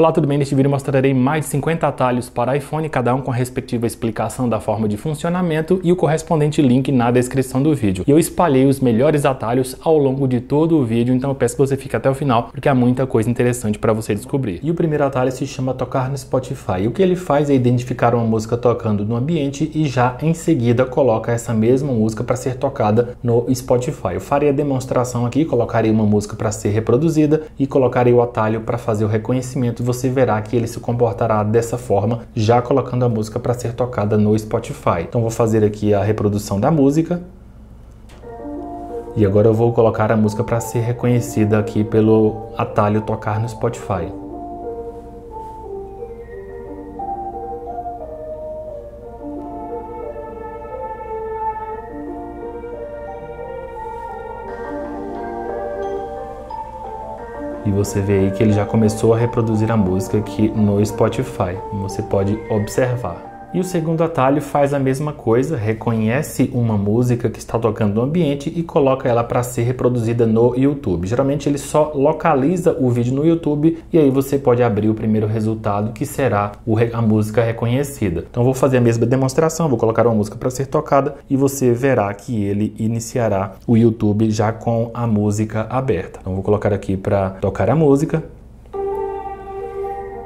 Olá, tudo bem? Neste vídeo mostrarei mais de 50 atalhos para iPhone, cada um com a respectiva explicação da forma de funcionamento e o correspondente link na descrição do vídeo. E eu espalhei os melhores atalhos ao longo de todo o vídeo, então eu peço que você fique até o final, porque há muita coisa interessante para você descobrir. E o primeiro atalho se chama Tocar no Spotify. O que ele faz é identificar uma música tocando no ambiente e já em seguida coloca essa mesma música para ser tocada no Spotify. Eu farei a demonstração aqui, colocarei uma música para ser reproduzida e colocarei o atalho para fazer o reconhecimento. Você verá que ele se comportará dessa forma, já colocando a música para ser tocada no Spotify. Então vou fazer aqui a reprodução da música. E agora eu vou colocar a música para ser reconhecida aqui pelo atalho Tocar no Spotify. E você vê aí que ele já começou a reproduzir a música aqui no Spotify, como você pode observar. E o segundo atalho faz a mesma coisa, reconhece uma música que está tocando no ambiente e coloca ela para ser reproduzida no YouTube. Geralmente ele só localiza o vídeo no YouTube e aí você pode abrir o primeiro resultado, que será a música reconhecida. Então vou fazer a mesma demonstração, vou colocar uma música para ser tocada e você verá que ele iniciará o YouTube já com a música aberta. Então vou colocar aqui para tocar a música,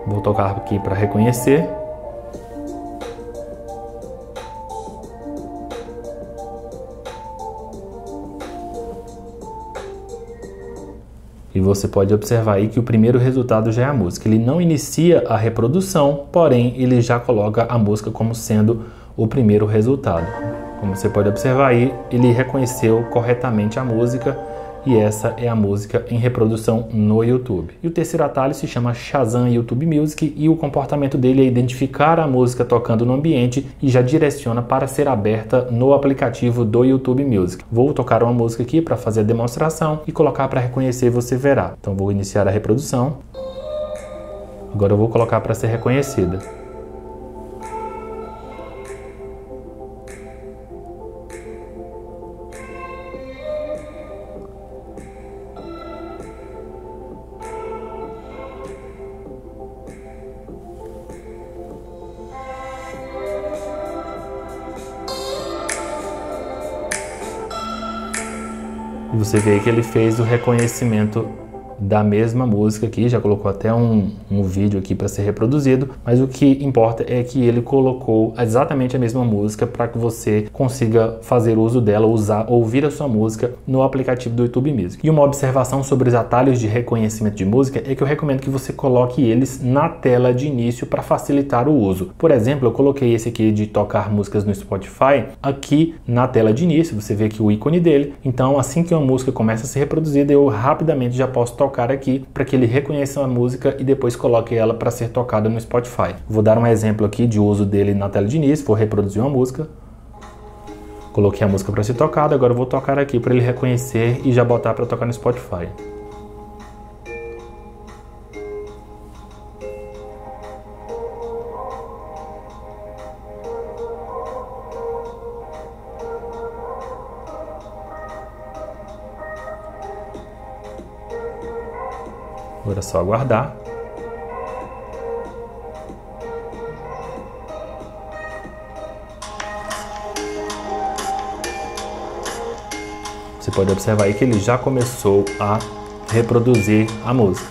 vou tocar aqui para reconhecer. E você pode observar aí que o primeiro resultado já é a música. Ele não inicia a reprodução, porém ele já coloca a música como sendo o primeiro resultado. Como você pode observar aí, ele reconheceu corretamente a música. E essa é a música em reprodução no YouTube. E o terceiro atalho se chama Shazam YouTube Music e o comportamento dele é identificar a música tocando no ambiente e já direciona para ser aberta no aplicativo do YouTube Music. Vou tocar uma música aqui para fazer a demonstração e colocar para reconhecer, você verá. Então vou iniciar a reprodução. Agora eu vou colocar para ser reconhecida. E você vê que ele fez o reconhecimento da mesma música aqui, já colocou até um vídeo aqui para ser reproduzido, mas o que importa é que ele colocou exatamente a mesma música para que você consiga fazer uso dela, ouvir a sua música no aplicativo do YouTube Music. E uma observação sobre os atalhos de reconhecimento de música é que eu recomendo que você coloque eles na tela de início para facilitar o uso. Por exemplo, eu coloquei esse aqui de tocar músicas no Spotify aqui na tela de início, você vê aqui o ícone dele, então assim que uma música começa a ser reproduzida, eu rapidamente já posso tocar aqui para que ele reconheça a música e depois coloque ela para ser tocada no Spotify. Vou dar um exemplo aqui de uso dele na tela de início, vou reproduzir uma música, coloquei a música para ser tocada, agora eu vou tocar aqui para ele reconhecer e já botar para tocar no Spotify. Agora é só aguardar. Você pode observar aí que ele já começou a reproduzir a música.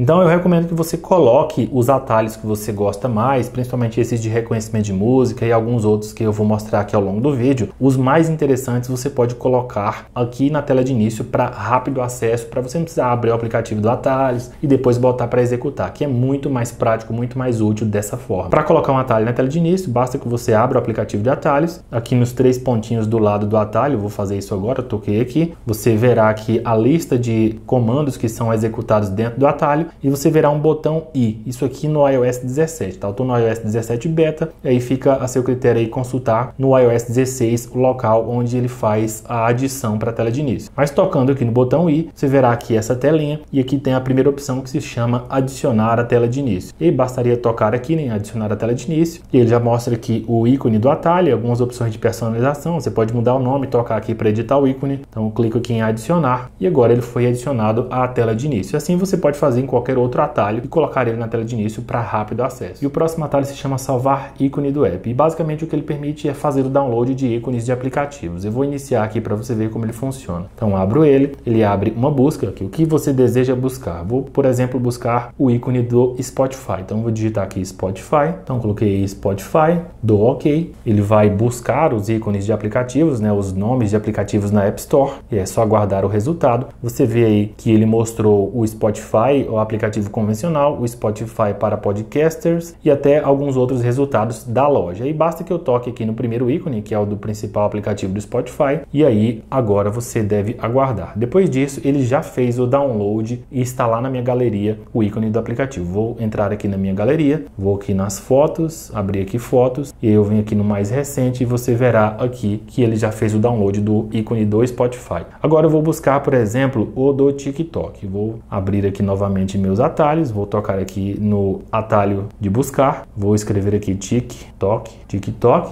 Então eu recomendo que você coloque os atalhos que você gosta mais, principalmente esses de reconhecimento de música e alguns outros que eu vou mostrar aqui ao longo do vídeo. Os mais interessantes você pode colocar aqui na tela de início para rápido acesso, para você não precisar abrir o aplicativo do atalhos e depois botar para executar, que é muito mais prático, muito mais útil dessa forma. Para colocar um atalho na tela de início, basta que você abra o aplicativo de atalhos, aqui nos três pontinhos do lado do atalho, eu vou fazer isso agora, eu toquei aqui, você verá aqui a lista de comandos que são executados dentro do atalho, e você verá um botão I, isso aqui no iOS 17, tá? Eu tô no iOS 17 beta, e aí fica a seu critério aí consultar no iOS 16 o local onde ele faz a adição para a tela de início. Mas tocando aqui no botão I, você verá aqui essa telinha, e aqui tem a primeira opção que se chama adicionar a tela de início. E bastaria tocar aqui, né, adicionar a tela de início, e ele já mostra aqui o ícone do atalho, algumas opções de personalização, você pode mudar o nome, tocar aqui para editar o ícone, então eu clico aqui em adicionar, e agora ele foi adicionado à tela de início. Assim você pode fazer em qualquer qualquer outro atalho e colocar ele na tela de início para rápido acesso. E o próximo atalho se chama salvar ícone do app, e basicamente o que ele permite é fazer o download de ícones de aplicativos. Eu vou iniciar aqui para você ver como ele funciona. Então abro ele, ele abre uma busca aqui, o que você deseja buscar. Vou, por exemplo, buscar o ícone do Spotify, então vou digitar aqui Spotify, então coloquei Spotify, dou OK, ele vai buscar os ícones de aplicativos, né, os nomes de aplicativos na App Store, e é só aguardar o resultado. Você vê aí que ele mostrou o Spotify, o aplicativo convencional, o Spotify para podcasters e até alguns outros resultados da loja. E basta que eu toque aqui no primeiro ícone, que é o do principal aplicativo do Spotify, e aí agora você deve aguardar. Depois disso, ele já fez o download e está lá na minha galeria o ícone do aplicativo. Vou entrar aqui na minha galeria, vou aqui nas fotos, abrir aqui fotos, e eu venho aqui no mais recente e você verá aqui que ele já fez o download do ícone do Spotify. Agora eu vou buscar, por exemplo, o do TikTok. Vou abrir aqui novamente meus atalhos, vou tocar aqui no atalho de buscar, vou escrever aqui TikTok,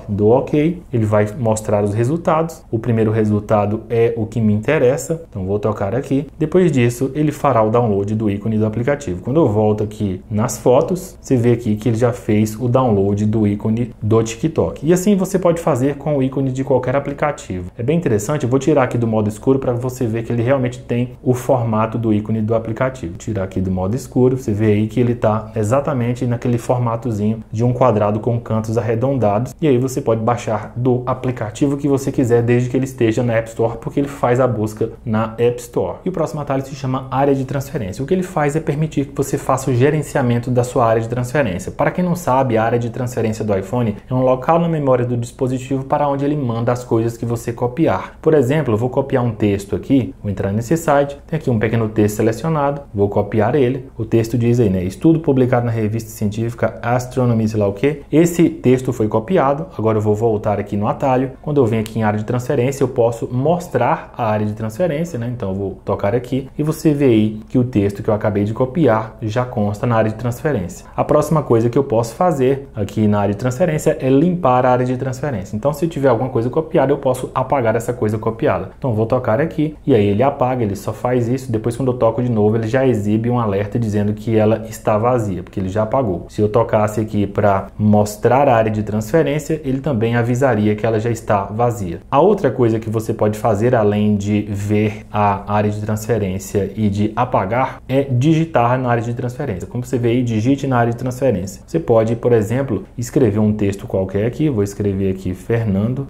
dou OK, ele vai mostrar os resultados. O primeiro resultado é o que me interessa, então vou tocar aqui. Depois disso, ele fará o download do ícone do aplicativo. Quando eu volto aqui nas fotos, você vê aqui que ele já fez o download do ícone do TikTok. E assim você pode fazer com o ícone de qualquer aplicativo. É bem interessante, eu vou tirar aqui do modo escuro para você ver que ele realmente tem o formato do ícone do aplicativo. Tirar aqui do modo escuro, você vê aí que ele está exatamente naquele formatozinho de um quadrado com cantos arredondados, e aí você pode baixar do aplicativo que você quiser, desde que ele esteja na App Store, porque ele faz a busca na App Store. E o próximo atalho se chama área de transferência. O que ele faz é permitir que você faça o gerenciamento da sua área de transferência. Para quem não sabe, a área de transferência do iPhone é um local na memória do dispositivo para onde ele manda as coisas que você copiar. Por exemplo, eu vou copiar um texto aqui, vou entrar nesse site, tem aqui um pequeno texto selecionado, vou copiar ele. O texto diz aí, né, estudo publicado na revista científica Astronomy, sei lá o que. Esse texto foi copiado, agora eu vou voltar aqui no atalho. Quando eu venho aqui em área de transferência, eu posso mostrar a área de transferência, né? Então eu vou tocar aqui e você vê aí que o texto que eu acabei de copiar já consta na área de transferência. A próxima coisa que eu posso fazer aqui na área de transferência é limpar a área de transferência. Então, se tiver alguma coisa copiada, eu posso apagar essa coisa copiada. Então vou tocar aqui e aí ele apaga, ele só faz isso. Depois, quando eu toco de novo, ele já exibe um alerta dizendo que ela está vazia, porque ele já apagou. Se eu tocasse aqui para mostrar a área de transferência, ele também avisaria que ela já está vazia. A outra coisa que você pode fazer, além de ver a área de transferência e de apagar, é digitar na área de transferência. Como você vê aí, digite na área de transferência. Você pode, por exemplo, escrever um texto qualquer aqui. Vou escrever aqui Fernando,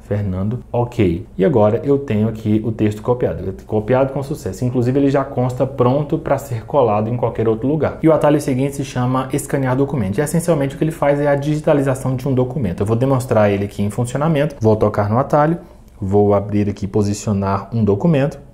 OK. E agora eu tenho aqui o texto copiado com sucesso. Inclusive, ele já consta pronto para ser colado em qualquer outro lugar. E o atalho seguinte se chama escanear documento. E essencialmente o que ele faz é a digitalização de um documento. Eu vou demonstrar ele aqui em funcionamento. Vou tocar no atalho, vou abrir aqui, posicionar um documento.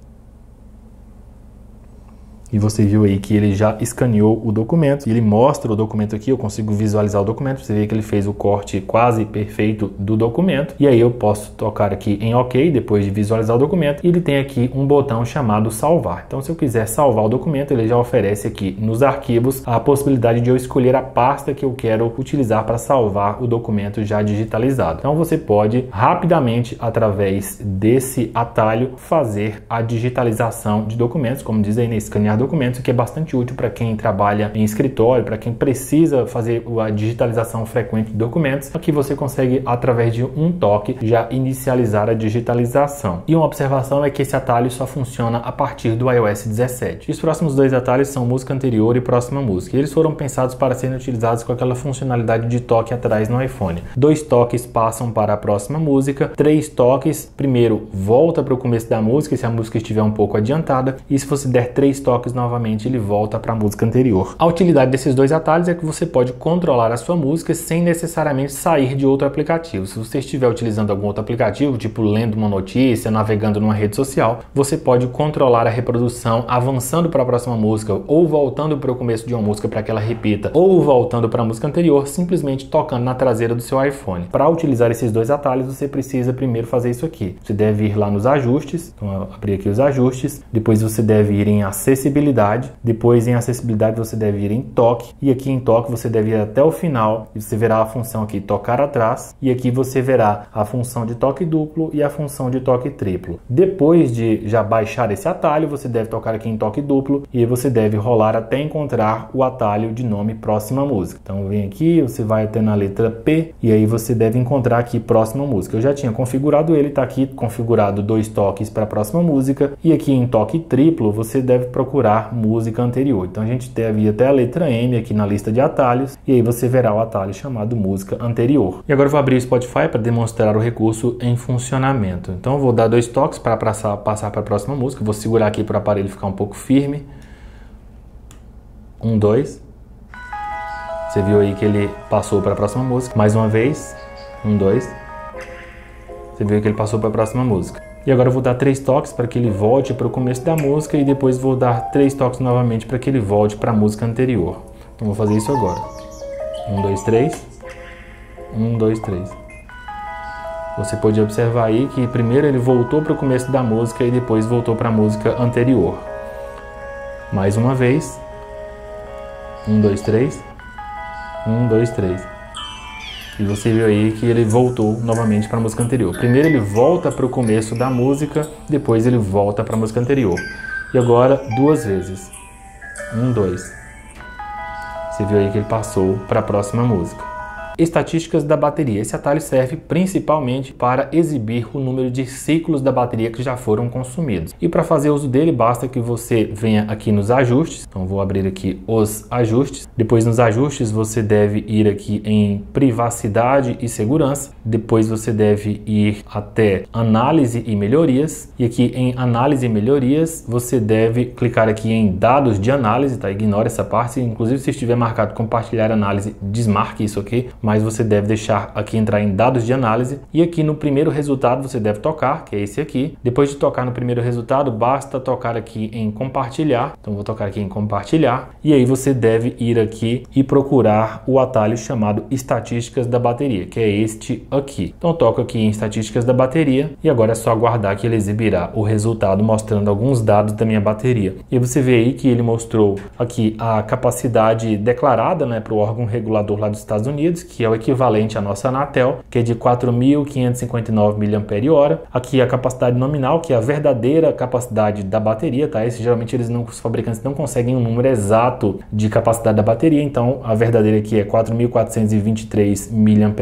E você viu aí que ele já escaneou o documento, ele mostra o documento aqui, eu consigo visualizar o documento, você vê que ele fez o corte quase perfeito do documento, e aí eu posso tocar aqui em OK, depois de visualizar o documento, e ele tem aqui um botão chamado salvar. Então, se eu quiser salvar o documento, ele já oferece aqui nos arquivos a possibilidade de eu escolher a pasta que eu quero utilizar para salvar o documento já digitalizado. Então, você pode rapidamente, através desse atalho, fazer a digitalização de documentos, como diz aí, né, escanear documentos, que é bastante útil para quem trabalha em escritório, para quem precisa fazer a digitalização frequente de documentos. Aqui você consegue, através de um toque, já inicializar a digitalização. E uma observação é que esse atalho só funciona a partir do iOS 17. E os próximos dois atalhos são música anterior e próxima música. E eles foram pensados para serem utilizados com aquela funcionalidade de toque atrás no iPhone. 2 toques passam para a próxima música, 3 toques, primeiro volta para o começo da música, se a música estiver um pouco adiantada, e se você der 3 toques novamente, ele volta para a música anterior. A utilidade desses dois atalhos é que você pode controlar a sua música sem necessariamente sair de outro aplicativo. Se você estiver utilizando algum outro aplicativo, tipo lendo uma notícia, navegando numa rede social, você pode controlar a reprodução avançando para a próxima música, ou voltando para o começo de uma música para que ela repita, ou voltando para a música anterior, simplesmente tocando na traseira do seu iPhone. Para utilizar esses dois atalhos, você precisa primeiro fazer isso aqui. Você deve ir lá nos ajustes, então eu abri aqui os ajustes, depois você deve ir em acessibilidade, acessibilidade. Depois, em acessibilidade, você deve ir em toque. E aqui em toque, você deve ir até o final. E você verá a função aqui, tocar atrás. E aqui você verá a função de toque duplo e a função de toque triplo. Depois de já baixar esse atalho, você deve tocar aqui em toque duplo. E você deve rolar até encontrar o atalho de nome próxima música. Então, vem aqui, você vai até na letra P. E aí você deve encontrar aqui próxima música. Eu já tinha configurado ele, tá aqui configurado 2 toques para a próxima música. E aqui em toque triplo, você deve procurar música anterior. Então a gente deve ir até a letra M aqui na lista de atalhos, e aí você verá o atalho chamado música anterior. E agora eu vou abrir o Spotify para demonstrar o recurso em funcionamento. Então eu vou dar 2 toques para passar para a próxima música. Vou segurar aqui para o aparelho ficar um pouco firme. 1, 2. Você viu aí que ele passou para a próxima música. Mais uma vez. 1, 2. Você viu que ele passou para a próxima música. E agora eu vou dar 3 toques para que ele volte para o começo da música, e depois vou dar 3 toques novamente para que ele volte para a música anterior. Então vou fazer isso agora. 1, 2, 3. 1, 2, 3. Você pode observar aí que primeiro ele voltou para o começo da música e depois voltou para a música anterior. Mais uma vez. 1, 2, 3. 1, 2, 3. E você viu aí que ele voltou novamente para a música anterior. Primeiro ele volta para o começo da música, depois ele volta para a música anterior. E agora 2 vezes. 1, 2. Você viu aí que ele passou para a próxima música. Estatísticas da bateria. Esse atalho serve principalmente para exibir o número de ciclos da bateria que já foram consumidos. E para fazer uso dele, basta que você venha aqui nos ajustes. Então vou abrir aqui os ajustes. Depois nos ajustes você deve ir aqui em privacidade e segurança. Depois você deve ir até análise e melhorias. E aqui em análise e melhorias você deve clicar aqui em dados de análise, tá? Ignora essa parte. Inclusive se estiver marcado compartilhar análise, desmarque isso aqui. Mas você deve deixar aqui entrar em dados de análise, e aqui no primeiro resultado você deve tocar, que é esse aqui. Depois de tocar no primeiro resultado, basta tocar aqui em compartilhar. Então vou tocar aqui em compartilhar, e aí você deve ir aqui e procurar o atalho chamado estatísticas da bateria, que é este aqui. Então toco aqui em estatísticas da bateria, e agora é só aguardar que ele exibirá o resultado mostrando alguns dados da minha bateria. E você vê aí que ele mostrou aqui a capacidade declarada, né, para o órgão regulador lá dos Estados Unidos, que é o equivalente à nossa Anatel, que é de 4.559 mAh. Aqui a capacidade nominal, que é a verdadeira capacidade da bateria, tá? Esse, geralmente eles não, os fabricantes não conseguem um número exato de capacidade da bateria, então a verdadeira aqui é 4.423 mAh.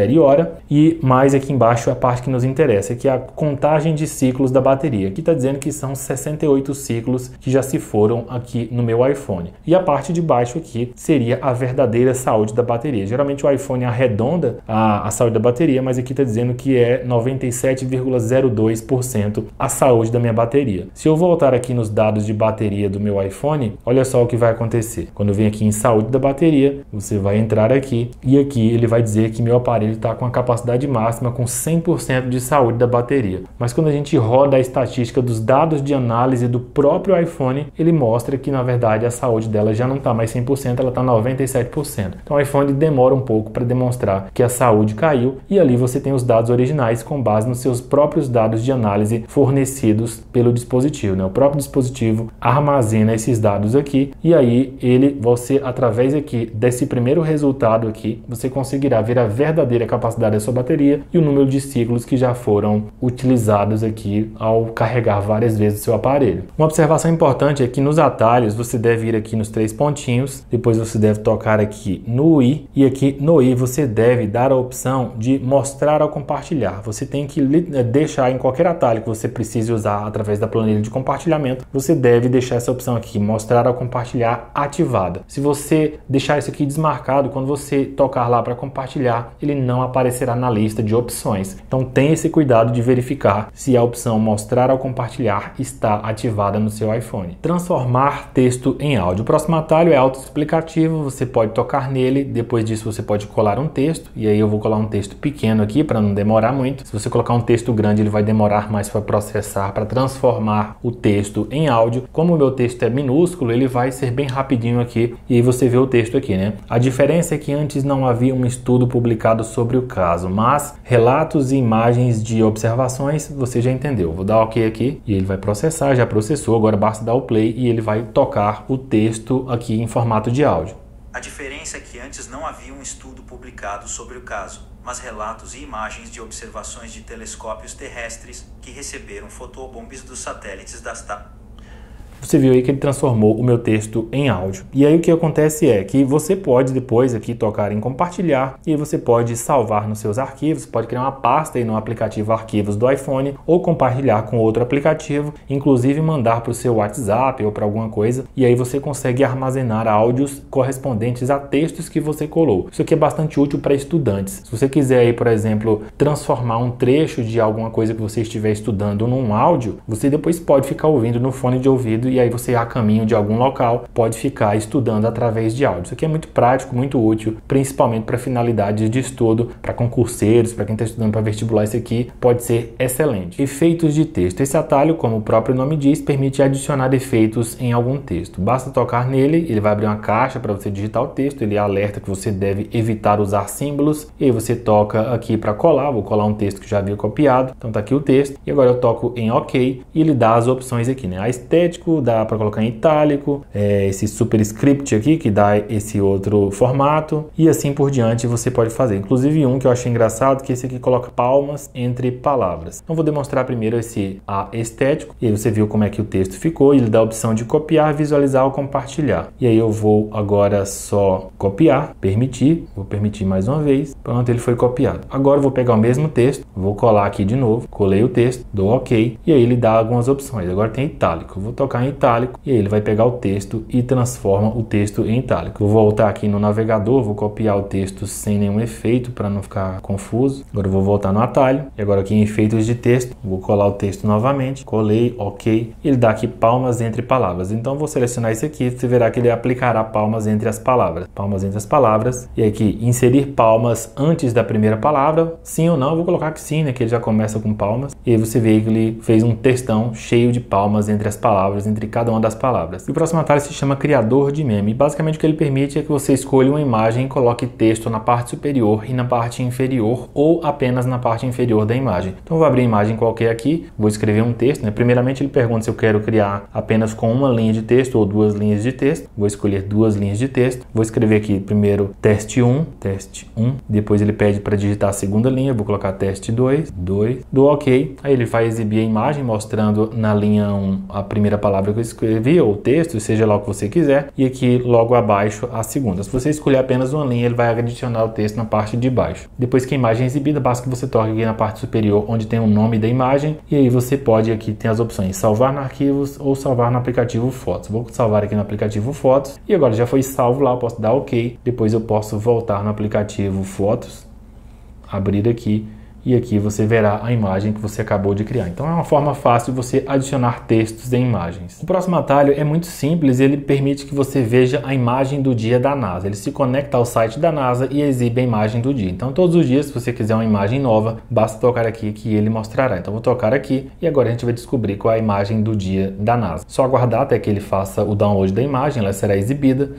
E mais aqui embaixo a parte que nos interessa, que é a contagem de ciclos da bateria. Aqui está dizendo que são 68 ciclos que já se foram aqui no meu iPhone. E a parte de baixo aqui seria a verdadeira saúde da bateria. Geralmente o iPhone arredonda a saúde da bateria, mas aqui está dizendo que é 97,02% a saúde da minha bateria. Se eu voltar aqui nos dados de bateria do meu iPhone, olha só o que vai acontecer. Quando eu venho aqui em saúde da bateria, você vai entrar aqui, e aqui ele vai dizer que meu aparelho está com a capacidade máxima com 100% de saúde da bateria. Mas quando a gente roda a estatística dos dados de análise do próprio iPhone, ele mostra que na verdade a saúde dela já não está mais 100%, ela está 97%. Então o iPhone demora um pouco para demonstrar que a saúde caiu, e ali você tem os dados originais com base nos seus próprios dados de análise fornecidos pelo dispositivo, né? O próprio dispositivo armazena esses dados aqui, e aí você através aqui desse primeiro resultado aqui, você conseguirá ver a verdadeira capacidade da sua bateria e o número de ciclos que já foram utilizados aqui ao carregar várias vezes o seu aparelho. Uma observação importante é que nos atalhos você deve ir aqui nos 3 pontinhos, depois você deve tocar aqui no i, e aqui no i você deve dar a opção de mostrar ao compartilhar. Você tem que deixar em qualquer atalho que você precise usar através da planilha de compartilhamento, você deve deixar essa opção aqui, mostrar ao compartilhar, ativada. Se você deixar isso aqui desmarcado, quando você tocar lá para compartilhar, ele não aparecerá na lista de opções. Então tenha esse cuidado de verificar se a opção mostrar ao compartilhar está ativada no seu iPhone. Transformar texto em áudio. O próximo atalho é autoexplicativo, você pode tocar nele, depois disso você pode colar um texto, e aí eu vou colar um texto pequeno aqui para não demorar muito. Se você colocar um texto grande, ele vai demorar mais para processar, para transformar o texto em áudio. Como o meu texto é minúsculo, ele vai ser bem rapidinho aqui, e aí você vê o texto aqui, né? A diferença é que antes não havia um estudo publicado sobre o caso, mas relatos e imagens de observações, você já entendeu. Vou dar OK aqui e ele vai processar, já processou, agora basta dar o play e ele vai tocar o texto aqui em formato de áudio. A diferença é que antes não havia um estudo publicado sobre o caso, mas relatos e imagens de observações de telescópios terrestres que receberam fotobombes dos satélites da NASA. Você viu aí que ele transformou o meu texto em áudio. E aí o que acontece é que você pode depois aqui tocar em compartilhar e você pode salvar nos seus arquivos, pode criar uma pasta aí no aplicativo Arquivos do iPhone ou compartilhar com outro aplicativo, inclusive mandar para o seu WhatsApp ou para alguma coisa, e aí você consegue armazenar áudios correspondentes a textos que você colou. Isso aqui é bastante útil para estudantes. Se você quiser aí, por exemplo, transformar um trecho de alguma coisa que você estiver estudando num áudio, você depois pode ficar ouvindo no fone de ouvido e aí você, a caminho de algum local, pode ficar estudando através de áudio. Isso aqui é muito prático, muito útil, principalmente para finalidades de estudo, para concurseiros, para quem está estudando para vestibular, isso aqui pode ser excelente. Efeitos de texto. Esse atalho, como o próprio nome diz, permite adicionar efeitos em algum texto. Basta tocar nele, ele vai abrir uma caixa para você digitar o texto, ele alerta que você deve evitar usar símbolos, e aí você toca aqui para colar, vou colar um texto que já havia copiado, então tá aqui o texto, e agora eu toco em OK, e ele dá as opções aqui, né? A estético, dá para colocar em itálico, esse superscript aqui que dá esse outro formato e assim por diante você pode fazer. Inclusive um que eu achei engraçado, que esse aqui coloca palmas entre palavras. Então vou demonstrar primeiro esse A estético e aí você viu como é que o texto ficou. Ele dá a opção de copiar, visualizar ou compartilhar. E aí eu vou agora só copiar, permitir, vou permitir mais uma vez. Pronto, ele foi copiado. Agora eu vou pegar o mesmo texto, vou colar aqui de novo, colei o texto, dou OK e aí ele dá algumas opções. Agora tem itálico, eu vou tocar em itálico e aí ele vai pegar o texto e transforma o texto em itálico. Vou voltar aqui no navegador, vou copiar o texto sem nenhum efeito para não ficar confuso. Agora eu vou voltar no atalho e agora aqui em efeitos de texto, vou colar o texto novamente, colei, OK, ele dá aqui palmas entre palavras. Então vou selecionar isso aqui, você verá que ele aplicará palmas entre as palavras e aqui inserir palmas antes da primeira palavra, sim ou não, eu vou colocar que sim, né, que ele já começa com palmas e aí você vê que ele fez um textão cheio de palmas entre as palavras, entre cada uma das palavras. E o próximo atalho se chama criador de meme. Basicamente o que ele permite é que você escolha uma imagem e coloque texto na parte superior e na parte inferior ou apenas na parte inferior da imagem. Então eu vou abrir a imagem qualquer aqui, vou escrever um texto, né? Primeiramente ele pergunta se eu quero criar apenas com uma linha de texto ou duas linhas de texto. Vou escolher duas linhas de texto. Vou escrever aqui primeiro teste 1. Depois ele pede para digitar a segunda linha, vou colocar teste 2. Dou OK. Aí ele vai exibir a imagem mostrando na linha 1 a primeira palavra que eu escrevi, ou texto, seja lá o que você quiser, e aqui logo abaixo a segunda. Se você escolher apenas uma linha, ele vai adicionar o texto na parte de baixo. Depois que a imagem é exibida, basta que você toque aqui na parte superior, onde tem o nome da imagem, e aí você pode aqui ter as opções salvar no arquivos ou salvar no aplicativo Fotos. Vou salvar aqui no aplicativo Fotos, e agora já foi salvo lá, eu posso dar OK, depois eu posso voltar no aplicativo Fotos, abrir aqui, e aqui você verá a imagem que você acabou de criar. Então é uma forma fácil de você adicionar textos em imagens. O próximo atalho é muito simples, ele permite que você veja a imagem do dia da NASA. Ele se conecta ao site da NASA e exibe a imagem do dia. Então todos os dias, se você quiser uma imagem nova, basta tocar aqui que ele mostrará. Então vou tocar aqui e agora a gente vai descobrir qual é a imagem do dia da NASA. Só aguardar até que ele faça o download da imagem, ela será exibida.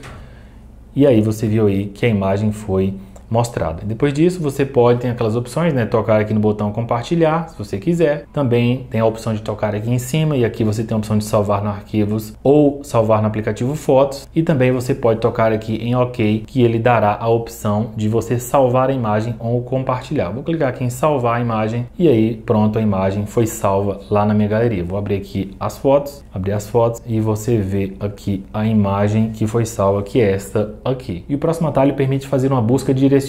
E aí você viu aí que a imagem foi mostrada. Depois disso, você pode ter aquelas opções, né? Tocar aqui no botão compartilhar, se você quiser. Também tem a opção de tocar aqui em cima e aqui você tem a opção de salvar no arquivos ou salvar no aplicativo Fotos. E também você pode tocar aqui em OK, que ele dará a opção de você salvar a imagem ou compartilhar. Vou clicar aqui em salvar a imagem e aí pronto, a imagem foi salva lá na minha galeria. Vou abrir aqui as fotos, abrir as fotos e você vê aqui a imagem que foi salva, que é esta aqui. E o próximo atalho permite fazer uma busca direcionada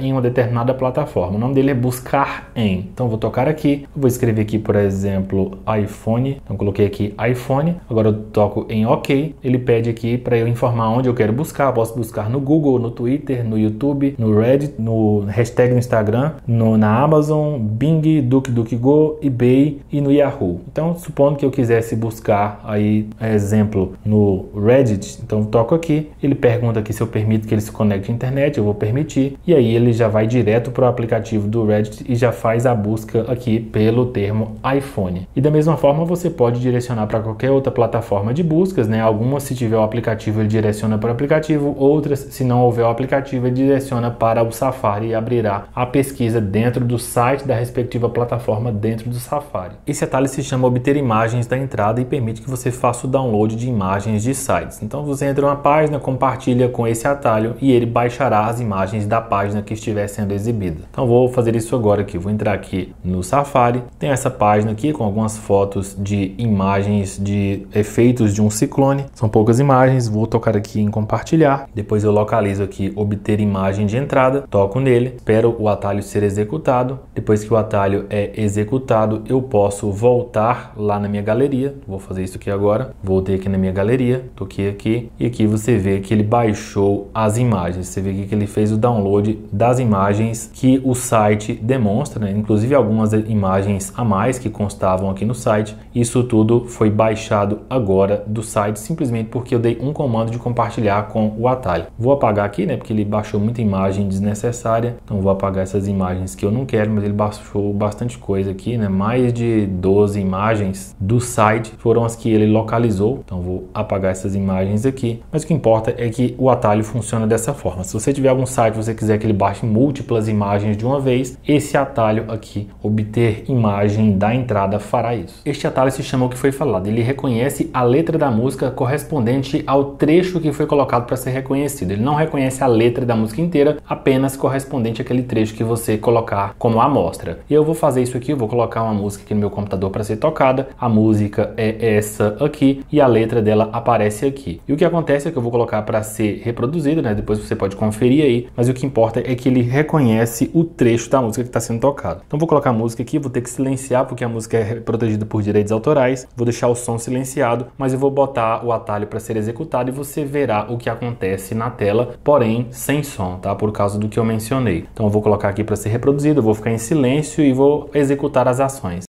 em uma determinada plataforma. O nome dele é buscar em. Então vou tocar aqui, vou escrever aqui, por exemplo, iPhone. Então coloquei aqui iPhone. Agora eu toco em OK. Ele pede aqui para eu informar onde eu quero buscar. Eu posso buscar no Google, no Twitter, no YouTube, no Reddit, no hashtag no Instagram, na Amazon, Bing, DuckDuckGo, eBay e no Yahoo. Então supondo que eu quisesse buscar aí, exemplo, no Reddit, então toco aqui. Ele pergunta aqui se eu permito que ele se conecte à internet. Eu vou permitir. Reddit, e aí ele já vai direto para o aplicativo do Reddit e já faz a busca aqui pelo termo iPhone. E da mesma forma você pode direcionar para qualquer outra plataforma de buscas, né? Algumas, se tiver o aplicativo, ele direciona para o aplicativo, outras, se não houver o aplicativo, ele direciona para o Safari e abrirá a pesquisa dentro do site da respectiva plataforma dentro do Safari. Esse atalho se chama obter imagens da entrada e permite que você faça o download de imagens de sites. Então você entra numa página, compartilha com esse atalho e ele baixará as imagens da página que estiver sendo exibida. Então vou fazer isso agora aqui, vou entrar aqui no Safari, tem essa página aqui com algumas fotos de imagens de efeitos de um ciclone, são poucas imagens, vou tocar aqui em compartilhar, depois eu localizo aqui obter imagem de entrada, toco nele, espero o atalho ser executado, depois que o atalho é executado eu posso voltar lá na minha galeria, vou fazer isso aqui agora, voltei aqui na minha galeria, toquei aqui e aqui você vê que ele baixou as imagens, você vê aqui que ele fez o download das imagens que o site demonstra, né? Inclusive algumas imagens a mais que constavam aqui no site, isso tudo foi baixado agora do site simplesmente porque eu dei um comando de compartilhar com o atalho. Vou apagar aqui, né? Porque ele baixou muita imagem desnecessária, então vou apagar essas imagens que eu não quero, mas ele baixou bastante coisa aqui, né? Mais de 12 imagens do site foram as que ele localizou, então vou apagar essas imagens aqui, mas o que importa é que o atalho funciona dessa forma. Se você tiver algum site, você quiser que ele baixe múltiplas imagens de uma vez, esse atalho aqui, obter imagem da entrada, fará isso. Este atalho se chama o que foi falado, ele reconhece a letra da música correspondente ao trecho que foi colocado para ser reconhecido, ele não reconhece a letra da música inteira, apenas correspondente àquele trecho que você colocar como amostra. E eu vou fazer isso aqui, eu vou colocar uma música aqui no meu computador para ser tocada, a música é essa aqui e a letra dela aparece aqui. E o que acontece é que eu vou colocar para ser reproduzida, né? Depois você pode conferir aí, mas o que importa é que ele reconhece o trecho da música que está sendo tocado. Então vou colocar a música aqui, vou ter que silenciar porque a música é protegida por direitos autorais, vou deixar o som silenciado, mas eu vou botar o atalho para ser executado e você verá o que acontece na tela, porém sem som, tá? Por causa do que eu mencionei. Então eu vou colocar aqui para ser reproduzido, eu vou ficar em silêncio e vou executar as ações.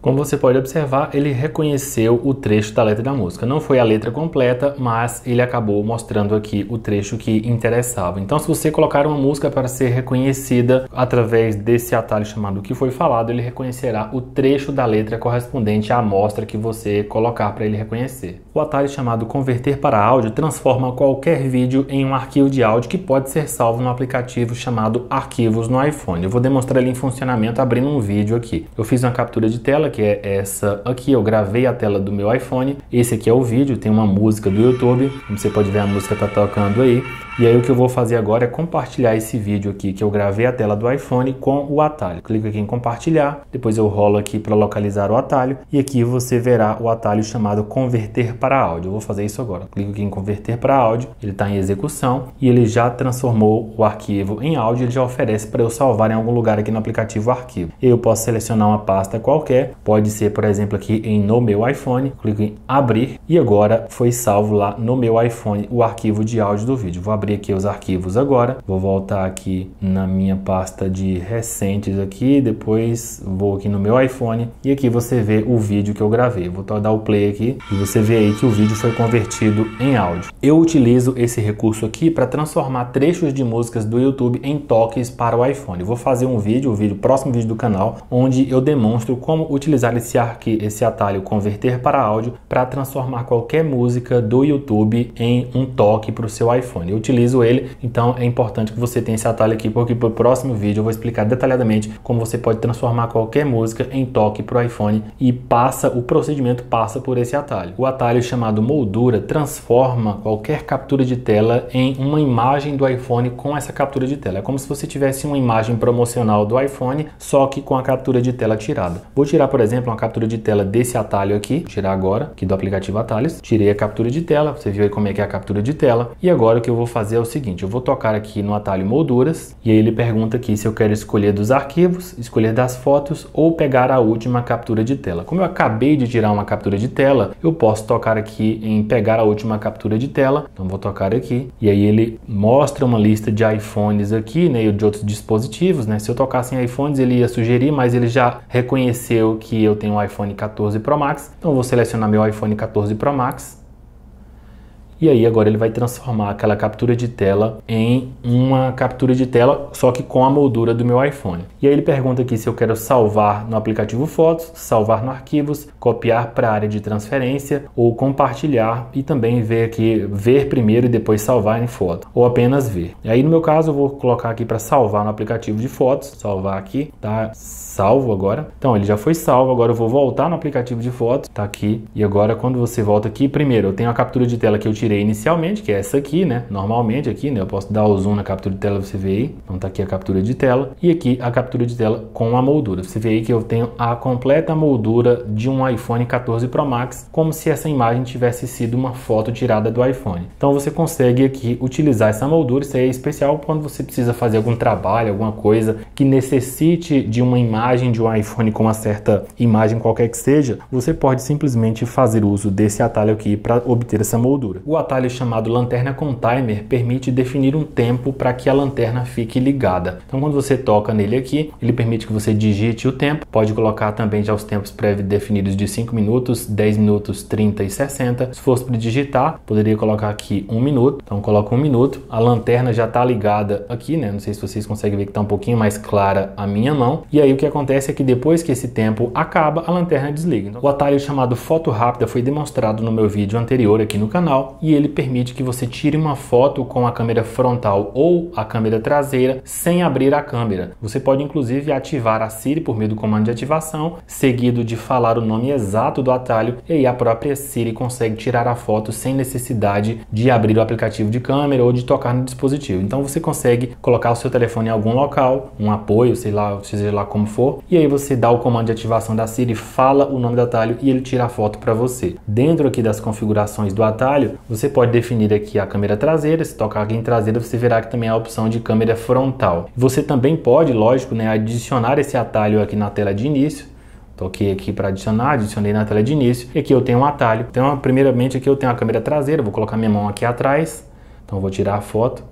Como você pode observar, ele reconheceu o trecho da letra da música. Não foi a letra completa, mas ele acabou mostrando aqui o trecho que interessava. Então, se você colocar uma música para ser reconhecida através desse atalho chamado o que foi falado, ele reconhecerá o trecho da letra correspondente à amostra que você colocar para ele reconhecer. O atalho chamado converter para áudio transforma qualquer vídeo em um arquivo de áudio que pode ser salvo no aplicativo chamado Arquivos no iPhone. Eu vou demonstrar ele em funcionamento abrindo um vídeo aqui. Eu fiz uma captura de tela, que é essa aqui, eu gravei a tela do meu iPhone, esse aqui é o vídeo, tem uma música do YouTube, como você pode ver a música tá tocando aí, e aí o que eu vou fazer agora é compartilhar esse vídeo aqui que eu gravei a tela do iPhone com o atalho, clico aqui em compartilhar, depois eu rolo aqui para localizar o atalho e aqui você verá o atalho chamado converter para áudio, eu vou fazer isso agora, clico aqui em converter para áudio, ele está em execução e ele já transformou o arquivo em áudio, ele já oferece para eu salvar em algum lugar aqui no aplicativo arquivo, eu posso selecionar uma pasta qualquer, pode ser, por exemplo, aqui em no meu iPhone, clico em abrir e agora foi salvo lá no meu iPhone o arquivo de áudio do vídeo. Vou abrir aqui os arquivos agora, vou voltar aqui na minha pasta de recentes aqui, depois vou aqui no meu iPhone e aqui você vê o vídeo que eu gravei. Vou dar o play aqui e você vê aí que o vídeo foi convertido em áudio. Eu utilizo esse recurso aqui para transformar trechos de músicas do YouTube em toques para o iPhone. Vou fazer um vídeo, o próximo vídeo do canal, onde eu demonstro como utilizar esse atalho converter para áudio para transformar qualquer música do YouTube em um toque para o seu iPhone. Eu utilizo ele, então é importante que você tenha esse atalho aqui, porque para o próximo vídeo eu vou explicar detalhadamente como você pode transformar qualquer música em toque para o iPhone e o procedimento passa por esse atalho. O atalho chamado moldura transforma qualquer captura de tela em uma imagem do iPhone com essa captura de tela. É como se você tivesse uma imagem promocional do iPhone, só que com a captura de tela tirada. Vou tirar, por exemplo, uma captura de tela desse atalho aqui, vou tirar agora, aqui do aplicativo Atalhos, tirei a captura de tela, você viu aí como é que é a captura de tela, e agora o que eu vou fazer é o seguinte, eu vou tocar aqui no atalho molduras, e aí ele pergunta aqui se eu quero escolher dos arquivos, escolher das fotos, ou pegar a última captura de tela. Como eu acabei de tirar uma captura de tela, eu posso tocar aqui em pegar a última captura de tela, então vou tocar aqui, e aí ele mostra uma lista de iPhones aqui, né, e de outros dispositivos, né, se eu tocasse em iPhones ele ia sugerir, mas ele já reconheceu que eu tenho um iPhone 14 Pro Max, então eu vou selecionar meu iPhone 14 Pro Max e aí agora ele vai transformar aquela captura de tela em uma captura de tela, só que com a moldura do meu iPhone. E aí ele pergunta aqui se eu quero salvar no aplicativo Fotos, salvar no Arquivos, copiar para a área de transferência ou compartilhar, e também ver aqui, ver primeiro e depois salvar em foto, ou apenas ver. E aí no meu caso eu vou colocar aqui para salvar no aplicativo de Fotos, salvar aqui, tá salvo agora. Então ele já foi salvo, agora eu vou voltar no aplicativo de Fotos, tá aqui, e agora quando você volta aqui, primeiro eu tenho a captura de tela que eu tirei inicialmente, que é essa aqui, né? Normalmente aqui, né? Eu posso dar o zoom na captura de tela, você vê aí. Então tá aqui a captura de tela e aqui a captura de tela com a moldura. Você vê aí que eu tenho a completa moldura de um iPhone 14 Pro Max, como se essa imagem tivesse sido uma foto tirada do iPhone. Então você consegue aqui utilizar essa moldura. Isso aí é especial quando você precisa fazer algum trabalho, alguma coisa que necessite de uma imagem de um iPhone, com uma certa imagem qualquer que seja. Você pode simplesmente fazer uso desse atalho aqui para obter essa moldura. O atalho chamado lanterna com timer permite definir um tempo para que a lanterna fique ligada. Então quando você toca nele aqui, ele permite que você digite o tempo, pode colocar também já os tempos pré-definidos de 5 minutos, 10 minutos, 30 e 60. Se fosse para digitar, poderia colocar aqui 1 minuto, então coloca 1 minuto. A lanterna já está ligada aqui, né? Não sei se vocês conseguem ver que está um pouquinho mais clara a minha mão. E aí o que acontece é que depois que esse tempo acaba, a lanterna desliga. Então, o atalho chamado foto rápida foi demonstrado no meu vídeo anterior aqui no canal, e ele permite que você tire uma foto com a câmera frontal ou a câmera traseira sem abrir a câmera. Você pode inclusive ativar a Siri por meio do comando de ativação, seguido de falar o nome exato do atalho, e aí a própria Siri consegue tirar a foto sem necessidade de abrir o aplicativo de câmera ou de tocar no dispositivo. Então você consegue colocar o seu telefone em algum local, um apoio, seja lá como for, e aí você dá o comando de ativação da Siri, fala o nome do atalho e ele tira a foto para você. Dentro aqui das configurações do atalho, você pode definir aqui a câmera traseira. Se tocar aqui em traseira, você verá que também há a opção de câmera frontal. Você também pode, lógico, né, adicionar esse atalho aqui na tela de início. Toquei aqui para adicionar, adicionei na tela de início. E aqui eu tenho um atalho. Então, primeiramente aqui eu tenho a câmera traseira, vou colocar minha mão aqui atrás. Então, eu vou tirar a foto.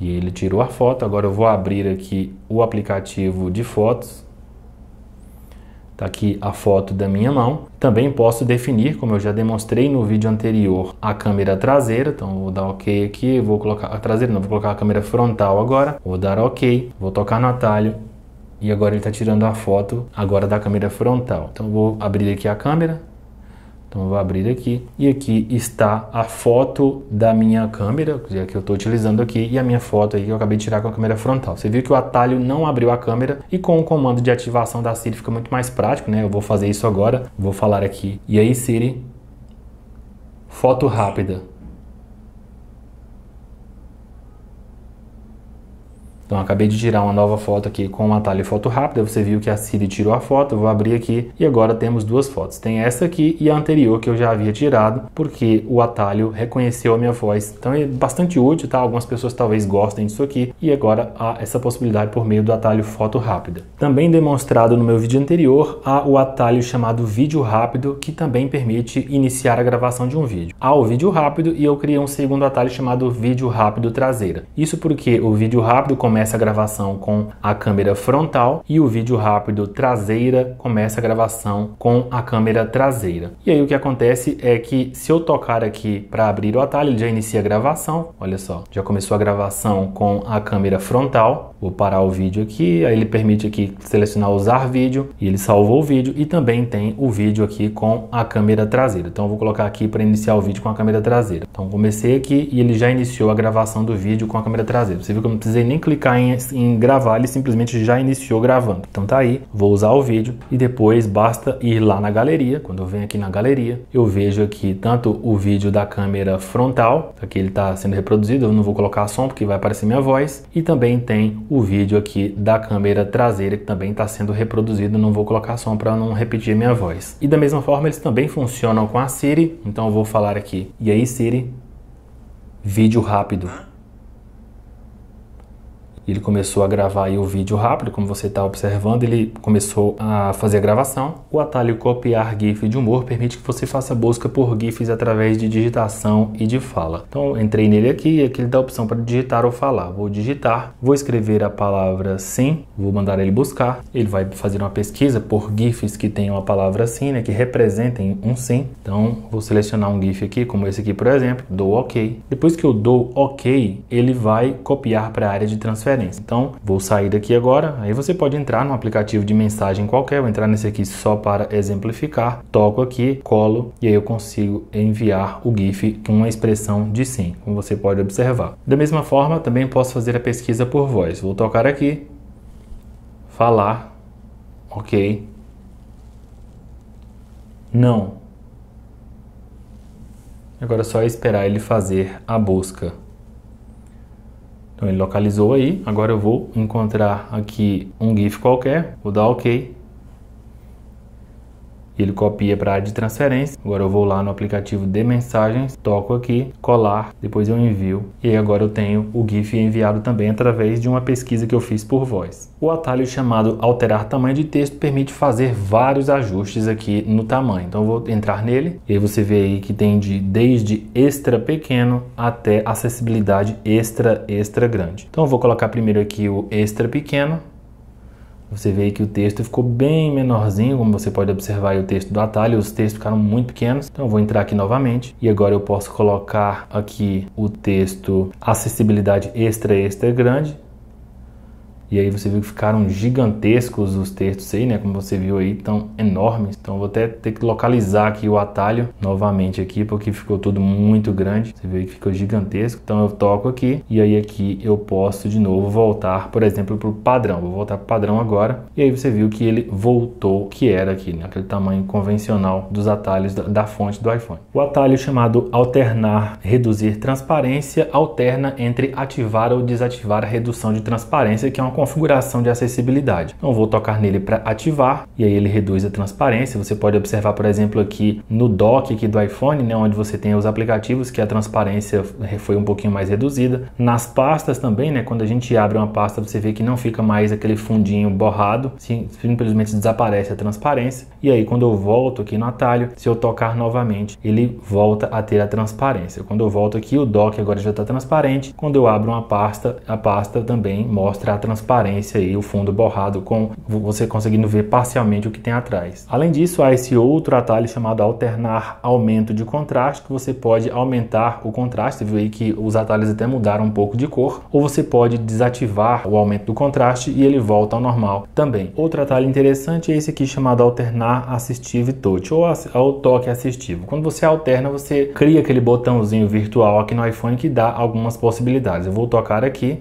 E ele tirou a foto. Agora eu vou abrir aqui o aplicativo de fotos. Tá aqui a foto da minha mão. Também posso definir, como eu já demonstrei no vídeo anterior, a câmera traseira. Então vou dar OK aqui, vou colocar a traseira, não, vou colocar a câmera frontal agora. Vou dar OK, vou tocar no atalho e agora ele está tirando a foto agora da câmera frontal. Então vou abrir aqui a câmera. Então eu vou abrir aqui, e aqui está a foto da minha câmera, que eu estou utilizando aqui, e a minha foto aí que eu acabei de tirar com a câmera frontal. Você viu que o atalho não abriu a câmera, e com o comando de ativação da Siri fica muito mais prático, né? Eu vou fazer isso agora, vou falar aqui. E aí, Siri, foto rápida. Então acabei de tirar uma nova foto aqui com o atalho foto rápida. Você viu que a Siri tirou a foto, eu vou abrir aqui e agora temos duas fotos. Tem essa aqui e a anterior que eu já havia tirado, porque o atalho reconheceu a minha voz. Então é bastante útil, tá? Algumas pessoas talvez gostem disso aqui, e agora há essa possibilidade por meio do atalho foto rápida. Também demonstrado no meu vídeo anterior, há o atalho chamado vídeo rápido, que também permite iniciar a gravação de um vídeo. Há o vídeo rápido e eu criei um segundo atalho chamado vídeo rápido traseira. Isso porque o vídeo rápido começa a gravação com a câmera frontal e o vídeo rápido traseira começa a gravação com a câmera traseira. E aí o que acontece é que se eu tocar aqui para abrir o atalho, ele já inicia a gravação. Olha só, já começou a gravação com a câmera frontal. Vou parar o vídeo aqui, aí ele permite aqui selecionar usar vídeo e ele salvou o vídeo, e também tem o vídeo aqui com a câmera traseira. Então eu vou colocar aqui para iniciar o vídeo com a câmera traseira. Então comecei aqui e ele já iniciou a gravação do vídeo com a câmera traseira. Você viu que eu não precisei nem clicar em gravar, ele simplesmente já iniciou gravando. Então tá aí, vou usar o vídeo e depois basta ir lá na galeria. Quando eu venho aqui na galeria, eu vejo aqui tanto o vídeo da câmera frontal, aqui ele tá sendo reproduzido, eu não vou colocar som porque vai aparecer minha voz, e também tem o vídeo aqui da câmera traseira que também está sendo reproduzido, não vou colocar som para não repetir minha voz. E da mesma forma eles também funcionam com a Siri, então eu vou falar aqui, e aí Siri, vídeo rápido. Ele começou a gravar aí o vídeo rápido, como você está observando, ele começou a fazer a gravação. O atalho copiar GIF de humor permite que você faça busca por GIFs através de digitação e de fala. Então eu entrei nele aqui e aqui ele dá a opção para digitar ou falar. Vou digitar, vou escrever a palavra sim, vou mandar ele buscar. Ele vai fazer uma pesquisa por GIFs que tenham a palavra sim, né, que representem um sim. Então vou selecionar um GIF aqui, como esse aqui por exemplo, dou OK. Depois que eu dou OK, ele vai copiar para a área de transferência. Então, vou sair daqui agora, aí você pode entrar num aplicativo de mensagem qualquer, vou entrar nesse aqui só para exemplificar, toco aqui, colo, e aí eu consigo enviar o GIF com uma expressão de sim, como você pode observar. Da mesma forma, também posso fazer a pesquisa por voz, vou tocar aqui, falar, ok, não. Agora é só esperar ele fazer a busca. Então ele localizou aí, agora eu vou encontrar aqui um GIF qualquer, vou dar OK. Ele copia para a área de transferência, agora eu vou lá no aplicativo de mensagens, toco aqui, colar, depois eu envio e aí agora eu tenho o GIF enviado também através de uma pesquisa que eu fiz por voz. O atalho chamado alterar tamanho de texto permite fazer vários ajustes aqui no tamanho, então eu vou entrar nele e aí você vê aí que tem desde extra pequeno até acessibilidade extra grande. Então eu vou colocar primeiro aqui o extra pequeno. Você vê que o texto ficou bem menorzinho, como você pode observar o texto do atalho, os textos ficaram muito pequenos. Então eu vou entrar aqui novamente e agora eu posso colocar aqui o texto acessibilidade extra grande. E aí você viu que ficaram gigantescos os textos aí, né? Como você viu aí, tão enormes. Então eu vou até ter que localizar aqui o atalho novamente aqui, porque ficou tudo muito grande. Você viu que ficou gigantesco. Então eu toco aqui e aí aqui eu posso de novo voltar, por exemplo, para o padrão. Vou voltar para o padrão agora. E aí você viu que ele voltou, que era aqui, né? Aquele tamanho convencional dos atalhos da fonte do iPhone. O atalho chamado alternar, reduzir transparência, alterna entre ativar ou desativar a redução de transparência, que é uma configuração de acessibilidade. Então vou tocar nele para ativar e aí ele reduz a transparência. Você pode observar, por exemplo, aqui no dock aqui do iPhone, né, onde você tem os aplicativos, que a transparência foi um pouquinho mais reduzida. Nas pastas também, né, quando a gente abre uma pasta, você vê que não fica mais aquele fundinho borrado, simplesmente desaparece a transparência. E aí quando eu volto aqui no atalho, se eu tocar novamente, ele volta a ter a transparência. Quando eu volto aqui, o dock agora já está transparente. Quando eu abro uma pasta, a pasta também mostra a transparência e o fundo borrado, com você conseguindo ver parcialmente o que tem atrás. Além disso, há esse outro atalho chamado alternar aumento de contraste, que você pode aumentar o contraste. Você viu aí que os atalhos até mudaram um pouco de cor, ou você pode desativar o aumento do contraste e ele volta ao normal também. Outro atalho interessante é esse aqui chamado alternar assistive touch, ou toque assistivo. Quando você alterna, você cria aquele botãozinho virtual aqui no iPhone que dá algumas possibilidades. Eu vou tocar aqui.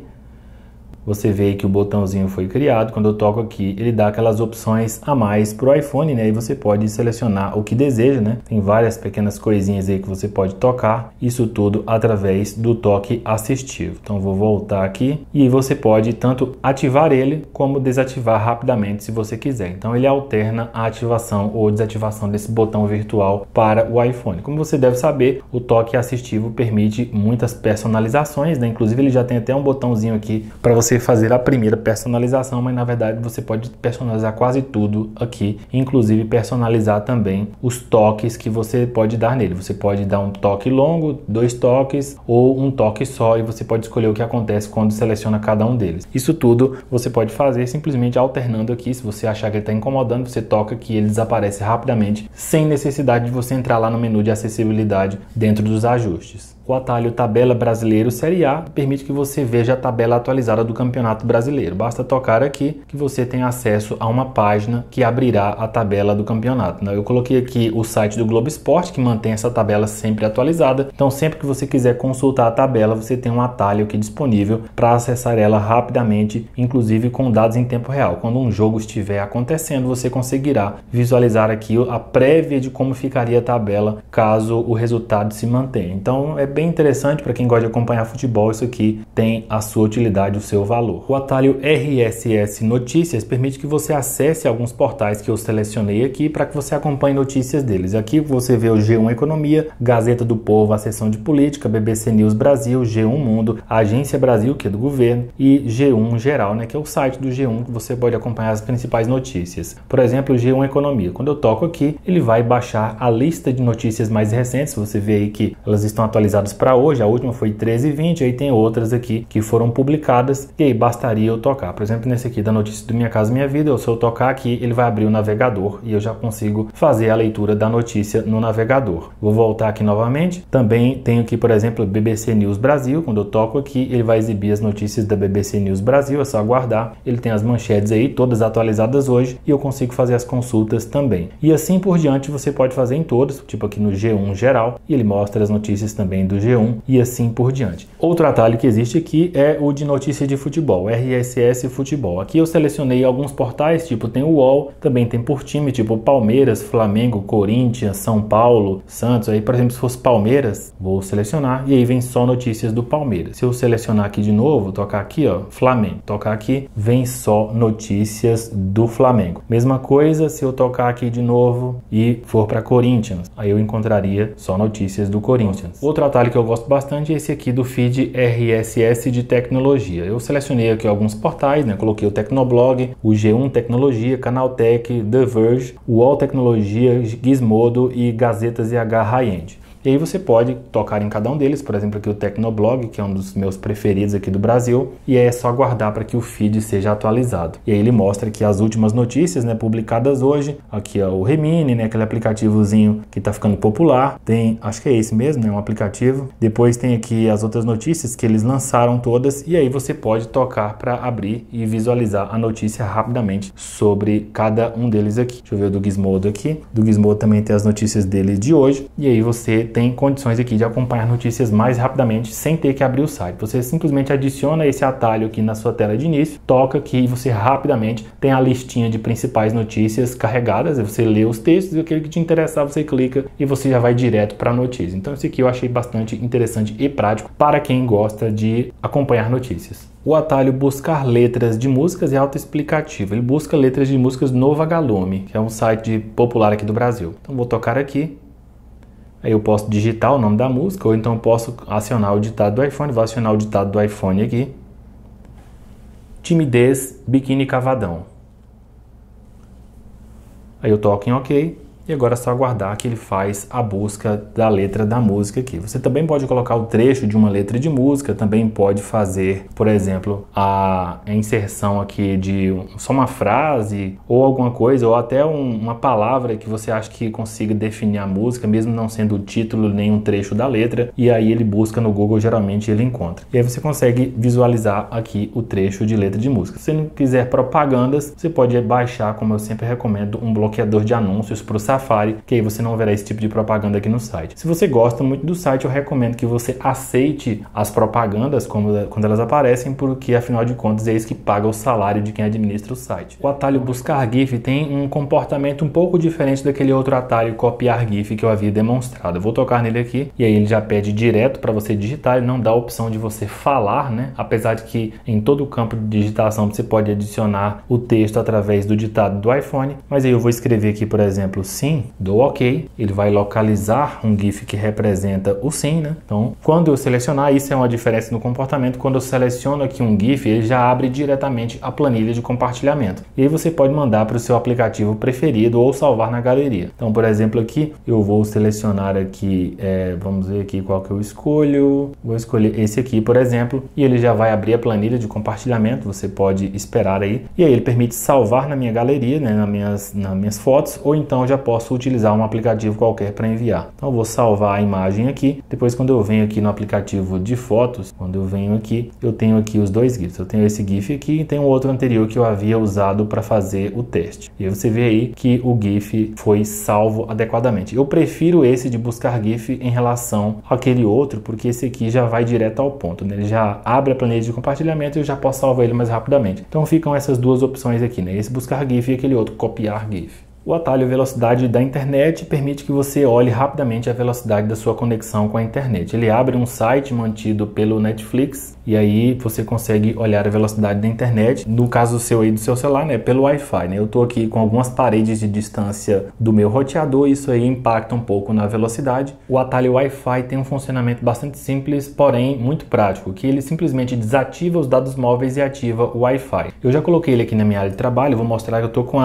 Você vê que o botãozinho foi criado. Quando eu toco aqui, ele dá aquelas opções a mais para o iPhone, né? E você pode selecionar o que deseja, né? Tem várias pequenas coisinhas aí que você pode tocar. Isso tudo através do toque assistivo. Então, vou voltar aqui. E você pode tanto ativar ele, como desativar rapidamente, se você quiser. Então, ele alterna a ativação ou desativação desse botão virtual para o iPhone. Como você deve saber, o toque assistivo permite muitas personalizações, né? Inclusive, ele já tem até um botãozinho aqui para você fazer a primeira personalização, mas na verdade você pode personalizar quase tudo aqui, inclusive personalizar também os toques que você pode dar nele. Você pode dar um toque longo, dois toques ou um toque só, e você pode escolher o que acontece quando seleciona cada um deles. Isso tudo você pode fazer simplesmente alternando aqui. Se você achar que ele está incomodando, você toca aqui, ele desaparece rapidamente, sem necessidade de você entrar lá no menu de acessibilidade dentro dos ajustes. O atalho Tabela Brasileiro Série A permite que você veja a tabela atualizada do Campeonato Brasileiro. Basta tocar aqui que você tem acesso a uma página que abrirá a tabela do campeonato. Eu coloquei aqui o site do Globo Esporte, que mantém essa tabela sempre atualizada. Então, sempre que você quiser consultar a tabela, você tem um atalho aqui disponível para acessar ela rapidamente, inclusive com dados em tempo real. Quando um jogo estiver acontecendo, você conseguirá visualizar aqui a prévia de como ficaria a tabela caso o resultado se mantenha. Então, é bem interessante para quem gosta de acompanhar futebol. Isso aqui tem a sua utilidade, o seu valor. O atalho RSS Notícias permite que você acesse alguns portais que eu selecionei aqui para que você acompanhe notícias deles. Aqui você vê o G1 Economia, Gazeta do Povo, a seção de política, BBC News Brasil, G1 Mundo, Agência Brasil, que é do governo, e G1 Geral, né, que é o site do G1 que você pode acompanhar as principais notícias. Por exemplo, o G1 Economia. Quando eu toco aqui, ele vai baixar a lista de notícias mais recentes. Você vê aí que elas estão atualizadas para hoje. A última foi 13h20, aí tem outras aqui que foram publicadas e aí bastaria eu tocar. Por exemplo, nesse aqui da notícia do Minha Casa Minha Vida, se eu tocar aqui, ele vai abrir o navegador e eu já consigo fazer a leitura da notícia no navegador. Vou voltar aqui novamente. Também tenho aqui, por exemplo, BBC News Brasil. Quando eu toco aqui, ele vai exibir as notícias da BBC News Brasil, é só aguardar. Ele tem as manchetes aí, todas atualizadas hoje, e eu consigo fazer as consultas também. E assim por diante, você pode fazer em todos, tipo aqui no G1 Geral, e ele mostra as notícias também do G1 e assim por diante. Outro atalho que existe aqui é o de notícia de futebol, RSS Futebol. Aqui eu selecionei alguns portais, tipo tem o UOL, também tem por time, tipo Palmeiras, Flamengo, Corinthians, São Paulo, Santos. Aí, por exemplo, se fosse Palmeiras, vou selecionar e aí vem só notícias do Palmeiras. Se eu selecionar aqui de novo, tocar aqui, ó, Flamengo, tocar aqui, vem só notícias do Flamengo. Mesma coisa se eu tocar aqui de novo e for para Corinthians, aí eu encontraria só notícias do Corinthians. Outro atalho que eu gosto bastante é esse aqui do feed RSS de tecnologia. Eu selecionei aqui alguns portais, né? Coloquei o Tecnoblog, o G1 Tecnologia, Canaltech, The Verge, UOL Tecnologia, Gizmodo e Gazetas IH High-End. E aí você pode tocar em cada um deles, por exemplo aqui o Tecnoblog, que é um dos meus preferidos aqui do Brasil, e aí é só aguardar para que o feed seja atualizado. E aí ele mostra aqui as últimas notícias, né, publicadas hoje. Aqui ó, o Remini, né, aquele aplicativozinho que tá ficando popular. Tem, acho que é esse mesmo, né, um aplicativo. Depois tem aqui as outras notícias que eles lançaram todas, e aí você pode tocar para abrir e visualizar a notícia rapidamente sobre cada um deles aqui. Deixa eu ver o do Gizmodo aqui. Do Gizmodo também tem as notícias dele de hoje, e aí você tem condições aqui de acompanhar notícias mais rapidamente sem ter que abrir o site. Você simplesmente adiciona esse atalho aqui na sua tela de início, toca aqui e você rapidamente tem a listinha de principais notícias carregadas, você lê os textos e aquele que te interessar você clica e você já vai direto para a notícia. Então esse aqui eu achei bastante interessante e prático para quem gosta de acompanhar notícias. O atalho Buscar Letras de Músicas é autoexplicativo. Ele busca letras de músicas no Vagalume, que é um site popular aqui do Brasil. Então vou tocar aqui. Aí eu posso digitar o nome da música, ou então eu posso acionar o ditado do iPhone. Vou acionar o ditado do iPhone aqui. Timidez, biquíni cavadão. Aí eu toco em OK. E agora é só aguardar que ele faz a busca da letra da música aqui. Você também pode colocar o trecho de uma letra de música, também pode fazer, por exemplo, a inserção aqui de só uma frase ou alguma coisa, ou até uma palavra que você acha que consiga definir a música, mesmo não sendo o título nem um trecho da letra, e aí ele busca no Google, geralmente ele encontra. E aí você consegue visualizar aqui o trecho de letra de música. Se você não quiser propagandas, você pode baixar, como eu sempre recomendo, um bloqueador de anúncios para o Safari, que aí você não verá esse tipo de propaganda aqui no site. Se você gosta muito do site, eu recomendo que você aceite as propagandas quando elas aparecem, porque afinal de contas é isso que paga o salário de quem administra o site. O atalho Buscar GIF tem um comportamento um pouco diferente daquele outro atalho Copiar GIF que eu havia demonstrado. Eu vou tocar nele aqui e aí ele já pede direto para você digitar, ele não dá a opção de você falar, né? Apesar de que em todo o campo de digitação você pode adicionar o texto através do ditado do iPhone, mas aí eu vou escrever aqui, por exemplo, sim, dou OK, ele vai localizar um GIF que representa o sim, né? Então, quando eu selecionar, isso é uma diferença no comportamento, quando eu seleciono aqui um GIF, ele já abre diretamente a planilha de compartilhamento. E aí você pode mandar para o seu aplicativo preferido ou salvar na galeria. Então, por exemplo, aqui, eu vou selecionar aqui, vamos ver aqui qual que eu escolho. Vou escolher esse aqui, por exemplo, e ele já vai abrir a planilha de compartilhamento, você pode esperar aí. E aí ele permite salvar na minha galeria, né, nas minhas fotos, ou então já posso utilizar um aplicativo qualquer para enviar. Então eu vou salvar a imagem aqui. Depois, quando eu venho aqui no aplicativo de fotos, quando eu venho aqui, eu tenho aqui os dois GIFs. Eu tenho esse GIF aqui e tem um outro anterior que eu havia usado para fazer o teste. E aí você vê aí que o GIF foi salvo adequadamente. Eu prefiro esse de Buscar GIF em relação àquele outro, porque esse aqui já vai direto ao ponto, né? Ele já abre a planilha de compartilhamento e eu já posso salvar ele mais rapidamente. Então ficam essas duas opções aqui, né? Esse Buscar GIF e aquele outro Copiar GIF. O atalho velocidade da internet permite que você olhe rapidamente a velocidade da sua conexão com a internet. Ele abre um site mantido pelo Netflix e aí você consegue olhar a velocidade da internet, no caso seu aí do seu celular, né, pelo Wi-Fi, né? Eu tô aqui com algumas paredes de distância do meu roteador, isso aí impacta um pouco na velocidade. O atalho Wi-Fi tem um funcionamento bastante simples, porém muito prático, que ele simplesmente desativa os dados móveis e ativa o Wi-Fi. Eu já coloquei ele aqui na minha área de trabalho, vou mostrar que eu tô com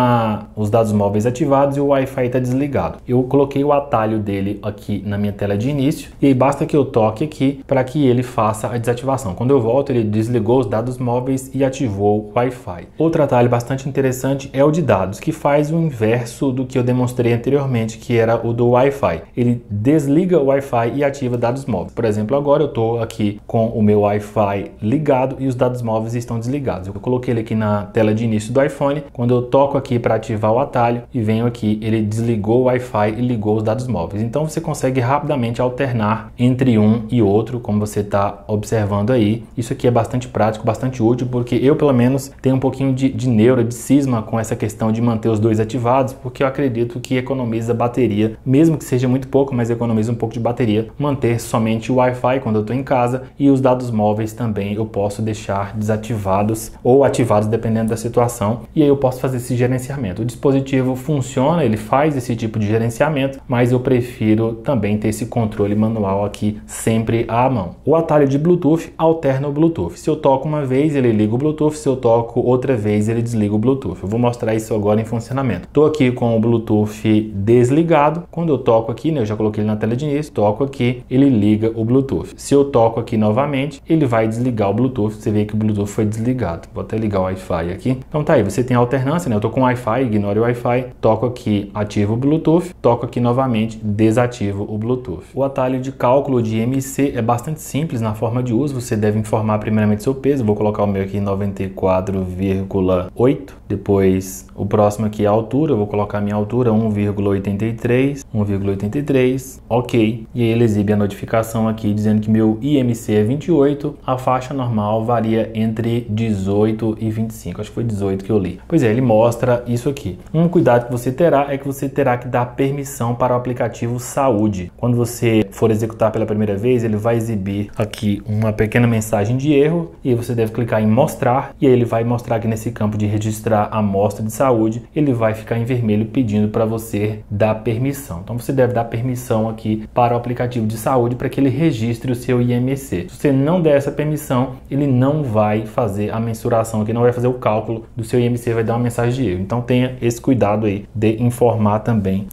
os dados móveis ativados e o Wi-Fi está desligado. Eu coloquei o atalho dele aqui na minha tela de início e aí basta que eu toque aqui para que ele faça a desativação. Quando eu volto, ele desligou os dados móveis e ativou o Wi-Fi. Outro atalho bastante interessante é o de dados, que faz o inverso do que eu demonstrei anteriormente, que era o do Wi-Fi. Ele desliga o Wi-Fi e ativa dados móveis. Por exemplo, agora eu estou aqui com o meu Wi-Fi ligado e os dados móveis estão desligados. Eu coloquei ele aqui na tela de início do iPhone. Quando eu toco aqui para ativar o atalho e venho aqui, ele desligou o Wi-Fi e ligou os dados móveis. Então você consegue rapidamente alternar entre um e outro, como você está observando aí. Isso aqui é bastante prático, bastante útil, porque eu pelo menos tenho um pouquinho de neura, de cisma com essa questão de manter os dois ativados, porque eu acredito que economiza bateria, mesmo que seja muito pouco, mas economiza um pouco de bateria, manter somente o Wi-Fi quando eu estou em casa, e os dados móveis também eu posso deixar desativados ou ativados, dependendo da situação, e aí eu posso fazer esse gerenciamento. O dispositivo funciona, ele faz esse tipo de gerenciamento, mas eu prefiro também ter esse controle manual aqui sempre à mão. O atalho de Bluetooth alterna o Bluetooth. Se eu toco uma vez, ele liga o Bluetooth, se eu toco outra vez, ele desliga o Bluetooth. Eu vou mostrar isso agora em funcionamento. Estou aqui com o Bluetooth desligado. Quando eu toco aqui, né, eu já coloquei ele na tela de início, toco aqui, ele liga o Bluetooth. Se eu toco aqui novamente, ele vai desligar o Bluetooth. Você vê que o Bluetooth foi desligado. Vou até ligar o Wi-Fi aqui. Então tá aí, você tem a alternância, né? Eu tô com Wi-Fi, ignore o Wi-Fi. Toco aqui, ativo o Bluetooth, toco aqui novamente, desativo o Bluetooth. O atalho de cálculo de IMC é bastante simples na forma de uso, você deve informar primeiramente seu peso, vou colocar o meu aqui em 94,8, depois o próximo aqui é a altura, vou colocar a minha altura 1,83, ok, e aí ele exibe a notificação aqui dizendo que meu IMC é 28, a faixa normal varia entre 18 e 25, acho que foi 18 que eu li. Pois é, ele mostra isso aqui. Um cuidado que você terá é que você terá que dar permissão para o aplicativo Saúde. Quando você for executar pela primeira vez, ele vai exibir aqui uma pequena mensagem de erro e você deve clicar em mostrar e aí ele vai mostrar aqui nesse campo de registrar a amostra de saúde, ele vai ficar em vermelho pedindo para você dar permissão. Então você deve dar permissão aqui para o aplicativo de saúde para que ele registre o seu IMC. Se você não der essa permissão, ele não vai fazer a mensuração aqui, não vai fazer o cálculo do seu IMC, vai dar uma mensagem de erro. Então tenha esse cuidado aí de informar também,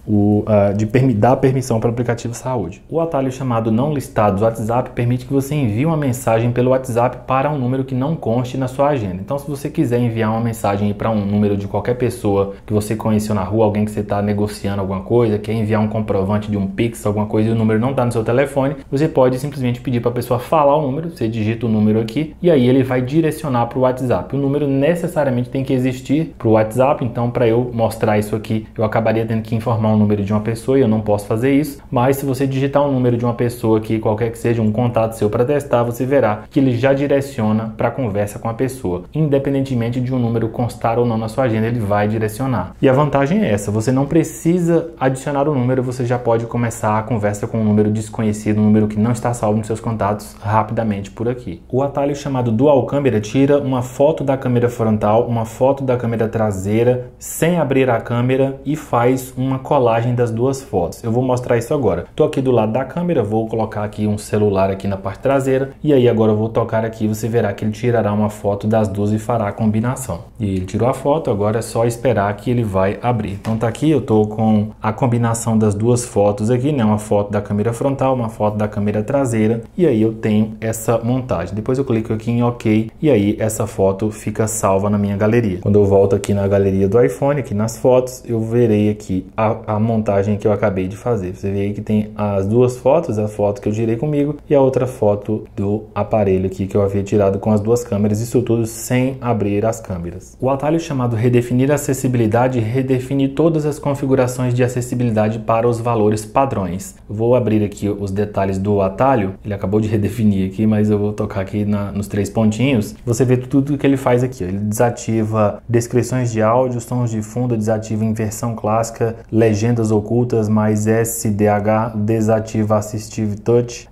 dar permissão para o aplicativo Saúde. O atalho chamado não listado do WhatsApp permite que você envie uma mensagem pelo WhatsApp para um número que não conste na sua agenda. Então se você quiser enviar uma mensagem para um número de qualquer pessoa que você conheceu na rua, alguém que você está negociando alguma coisa, quer enviar um comprovante de um Pix, alguma coisa e o número não está no seu telefone, você pode simplesmente pedir para a pessoa falar o número, você digita o número aqui e aí ele vai direcionar para o WhatsApp. O número necessariamente tem que existir para o WhatsApp, então para eu mostrar isso aqui, eu acabaria tendo que informar o número de uma pessoa e eu não posso fazer isso, mas se você digitar um número de uma pessoa aqui, qualquer que seja, um contato seu para testar, você verá que ele já direciona para a conversa com a pessoa. Independentemente de um número constar ou não na sua agenda, ele vai direcionar. E a vantagem é essa, você não precisa adicionar o número, você já pode começar a conversa com um número desconhecido, um número que não está salvo nos seus contatos rapidamente por aqui. O atalho chamado Dual Câmera tira uma foto da câmera frontal, uma foto da câmera traseira, sem abrir a câmera e faz uma colagem das duas fotos. Eu vou mostrar isso agora. Tô aqui do lado da câmera, vou colocar aqui um celular aqui na parte traseira e aí agora eu vou tocar aqui, você verá que ele tirará uma foto das duas e fará a combinação. E ele tirou a foto, agora é só esperar que ele vai abrir. Então tá aqui, eu tô com a combinação das duas fotos aqui, né? Uma foto da câmera frontal, uma foto da câmera traseira e aí eu tenho essa montagem. Depois eu clico aqui em OK e aí essa foto fica salva na minha galeria. Quando eu volto aqui na galeria do iPhone, aqui nas fotos, eu verei aqui a montagem que eu acabei de fazer. Você vê aí que tem as duas fotos, a foto que eu tirei comigo e a outra foto do aparelho aqui que eu havia tirado com as duas câmeras, isso tudo sem abrir as câmeras. O atalho chamado Redefinir Acessibilidade redefine todas as configurações de acessibilidade para os valores padrões. Vou abrir aqui os detalhes do atalho, ele acabou de redefinir aqui, mas eu vou tocar aqui nos três pontinhos. Você vê tudo que ele faz aqui, ele desativa descrições de áudio, sons de fundo, desativa teve em versão clássica, legendas ocultas, mais SDH, desativa Assistive Touch,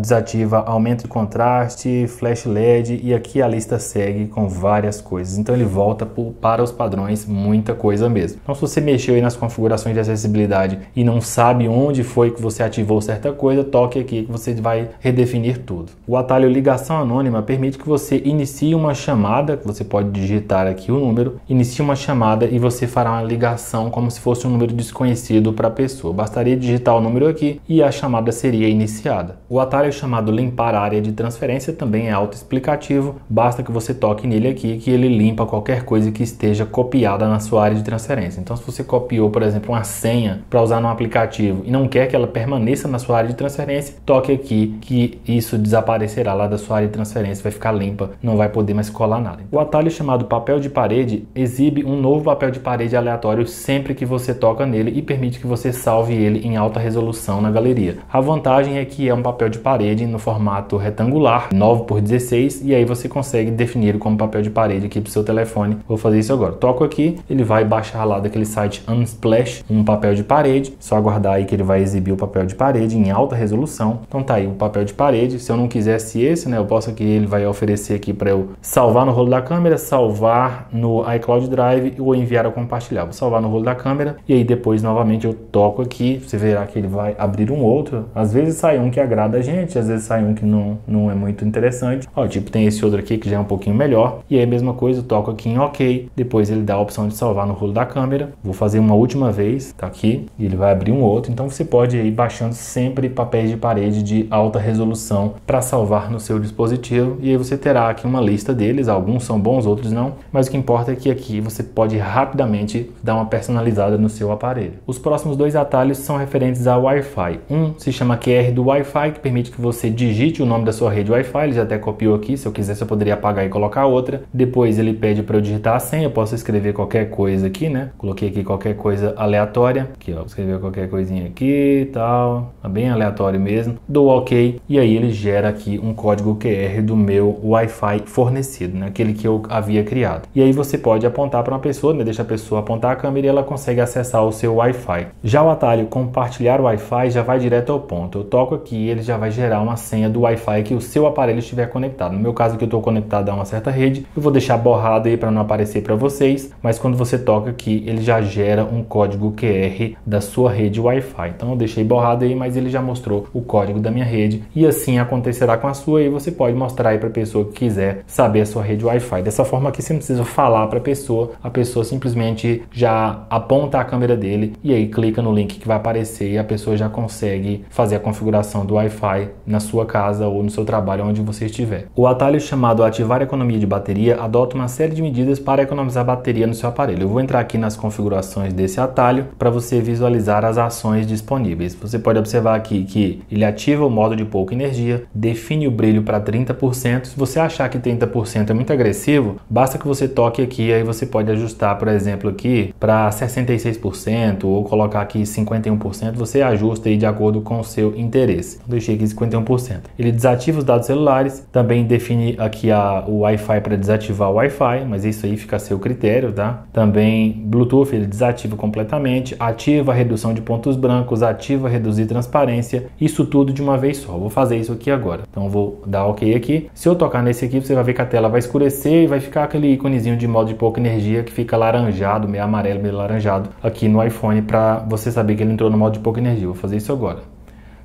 desativa aumento de contraste, flash LED, e aqui a lista segue com várias coisas. Então ele volta para os padrões, muita coisa mesmo. Então se você mexeu aí nas configurações de acessibilidade e não sabe onde foi que você ativou certa coisa, toque aqui que você vai redefinir tudo. O atalho ligação anônima permite que você inicie uma chamada, que você pode digitar aqui o número, inicie uma chamada e você fará uma ligação como se fosse um número desconhecido para a pessoa. Bastaria digitar o número aqui e a chamada seria iniciada. O atalho chamado limpar a área de transferência também é autoexplicativo, basta que você toque nele aqui que ele limpa qualquer coisa que esteja copiada na sua área de transferência. Então se você copiou, por exemplo, uma senha para usar num aplicativo e não quer que ela permaneça na sua área de transferência, toque aqui que isso desaparecerá lá da sua área de transferência, vai ficar limpa, não vai poder mais colar nada. O atalho chamado papel de parede exibe um novo papel de parede aleatório sempre que você toca nele e permite que você salve ele em alta resolução na galeria. A vantagem é que é um papel de parede no formato retangular, 9x16, e aí você consegue definir como papel de parede aqui para o seu telefone. Vou fazer isso agora. Toco aqui, ele vai baixar lá daquele site Unsplash um papel de parede, só aguardar aí que ele vai exibir o papel de parede em alta resolução. Então tá aí o papel de parede. Se eu não quisesse esse, né, eu posso aqui, ele vai oferecer aqui para eu salvar no rolo da câmera, salvar no iCloud Drive ou enviar ou compartilhar. Vou salvar no rolo da câmera e aí depois novamente eu toco aqui, você verá que ele vai abrir um outro. Às vezes sai um que agrada a gente, às vezes sai um que não é muito interessante. Ó, tipo, tem esse outro aqui que já é um pouquinho melhor. E aí a mesma coisa, eu toco aqui em OK, depois ele dá a opção de salvar no rolo da câmera. Vou fazer uma última vez, tá aqui, e ele vai abrir um outro. Então você pode ir baixando sempre papéis de parede de alta resolução para salvar no seu dispositivo, e aí você terá aqui uma lista deles. Alguns são bons, outros não, mas o que importa é que aqui você pode rapidamente dar uma personalizada no seu aparelho. Os próximos dois atalhos são referentes a Wi-Fi. Um se chama QR do Wi-Fi, que permite que você digite o nome da sua rede Wi-Fi. Ele já até copiou aqui, se eu quisesse eu poderia apagar e colocar outra. Depois ele pede para eu digitar a senha, eu posso escrever qualquer coisa aqui, né? Coloquei aqui qualquer coisa aleatória, aqui ó, escrever qualquer coisinha aqui e tal, tá bem aleatório mesmo. Dou OK e aí ele gera aqui um código QR do meu Wi-Fi fornecido, né? Aquele que eu havia criado. E aí você pode apontar para uma pessoa, né? Deixa a pessoa apontar a câmera e ela consegue acessar o seu Wi-Fi. Já o atalho compartilhar Wi-Fi já vai direto ao ponto. Eu toco aqui e ele já vai gerar uma senha do Wi-Fi que o seu aparelho estiver conectado. No meu caso que eu estou conectado a uma certa rede, eu vou deixar borrado aí para não aparecer para vocês, mas quando você toca aqui, ele já gera um código QR da sua rede Wi-Fi. Então eu deixei borrado aí, mas ele já mostrou o código da minha rede, e assim acontecerá com a sua, e você pode mostrar aí para a pessoa que quiser saber a sua rede Wi-Fi. Dessa forma aqui você não precisa falar para a pessoa simplesmente já aponta a câmera dele e aí clica no link que vai aparecer e a pessoa já consegue fazer a configuração do Wi-Fi na sua casa ou no seu trabalho, onde você estiver. O atalho chamado ativar economia de bateria adota uma série de medidas para economizar bateria no seu aparelho. Eu vou entrar aqui nas configurações desse atalho para você visualizar as ações disponíveis. Você pode observar aqui que ele ativa o modo de pouca energia, define o brilho para 30%. Se você achar que 30% é muito agressivo, basta que você toque aqui, aí você pode ajustar, por exemplo, aqui para 66% ou colocar aqui 51%, você ajusta aí de acordo com o seu interesse. Então, deixei aqui 51%. Ele desativa os dados celulares, também define aqui o Wi-Fi para desativar o Wi-Fi, mas isso aí fica a seu critério, tá? Também Bluetooth ele desativa completamente, ativa a redução de pontos brancos, ativa reduzir transparência, isso tudo de uma vez só. Vou fazer isso aqui agora. Então vou dar OK aqui. Se eu tocar nesse aqui, você vai ver que a tela vai escurecer e vai ficar aquele íconezinho de modo de pouca energia que fica laranjado, meio amarelo, meio laranjado aqui no iPhone, para você saber que ele entrou no modo de pouca energia. Vou fazer isso agora.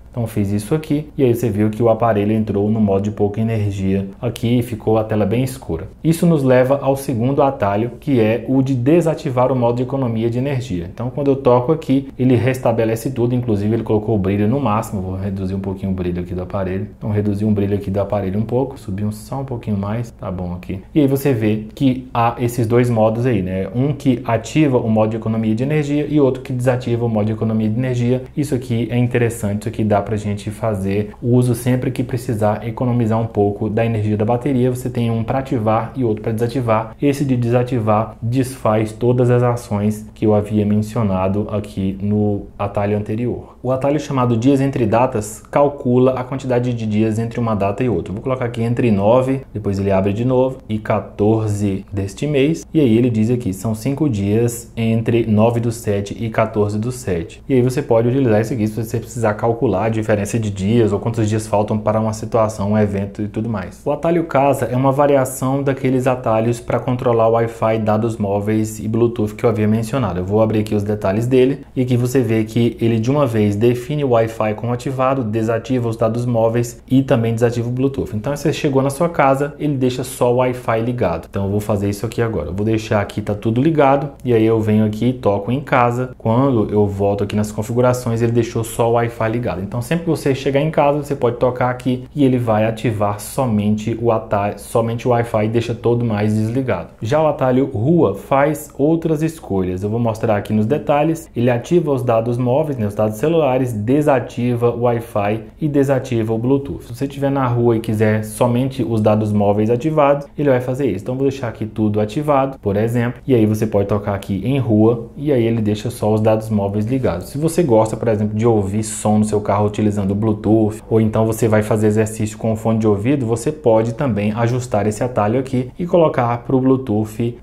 Então fiz isso aqui e aí você viu que o aparelho entrou no modo de pouca energia aqui e ficou a tela bem escura. Isso nos leva ao segundo atalho, que é o de desativar o modo de economia de energia. Então quando eu toco aqui, ele restabelece tudo, inclusive ele colocou o brilho no máximo. Vou reduzir um pouquinho o brilho aqui do aparelho. Então reduzir um brilho aqui do aparelho um pouco, subir só um pouquinho mais, tá bom aqui. E aí você vê que há esses dois modos aí, né? Um que ativa o modo de economia de energia e outro que desativa o modo de economia de energia. Isso aqui é interessante, isso aqui dá para a gente fazer o uso sempre que precisar economizar um pouco da energia da bateria. Você tem um para ativar e outro para desativar. Esse de desativar desfaz todas as ações que eu havia mencionado aqui no atalho anterior. O atalho chamado dias entre datas calcula a quantidade de dias entre uma data e outra. Eu vou colocar aqui entre 9, depois ele abre de novo, e 14 deste mês. E aí ele diz aqui, são 5 dias entre 9/7 e 14/7. E aí você pode utilizar isso aqui se você precisar calcular a diferença de dias ou quantos dias faltam para uma situação, um evento e tudo mais. O atalho casa é uma variação daqueles atalhos para controlar o Wi-Fi, dados móveis e Bluetooth que eu havia mencionado. Eu vou abrir aqui os detalhes dele e aqui você vê que ele de uma vez define o Wi-Fi como ativado, desativa os dados móveis e também desativa o Bluetooth. Então, se você chegou na sua casa, ele deixa só o Wi-Fi ligado. Então, eu vou fazer isso aqui agora. Eu vou deixar aqui, tá tudo ligado, e aí eu venho aqui e toco em casa. Quando eu volto aqui nas configurações, ele deixou só o Wi-Fi ligado. Então, sempre que você chegar em casa, você pode tocar aqui e ele vai ativar somente o atalho, somente o Wi-Fi, e deixa todo mais desligado. Já o atalho rua faz outras escolhas. Eu vou mostrar aqui nos detalhes. Ele ativa os dados móveis, né, os dados celulares, desativa o Wi-Fi e desativa o Bluetooth. Se você estiver na rua e quiser somente os dados móveis ativados, ele vai fazer isso. Então vou deixar aqui tudo ativado, por exemplo, e aí você pode tocar aqui em rua e aí ele deixa só os dados móveis ligados. Se você gosta, por exemplo, de ouvir som no seu carro utilizando o Bluetooth, ou então você vai fazer exercício com o fone de ouvido, você pode também ajustar esse atalho aqui e colocar para o Bluetooth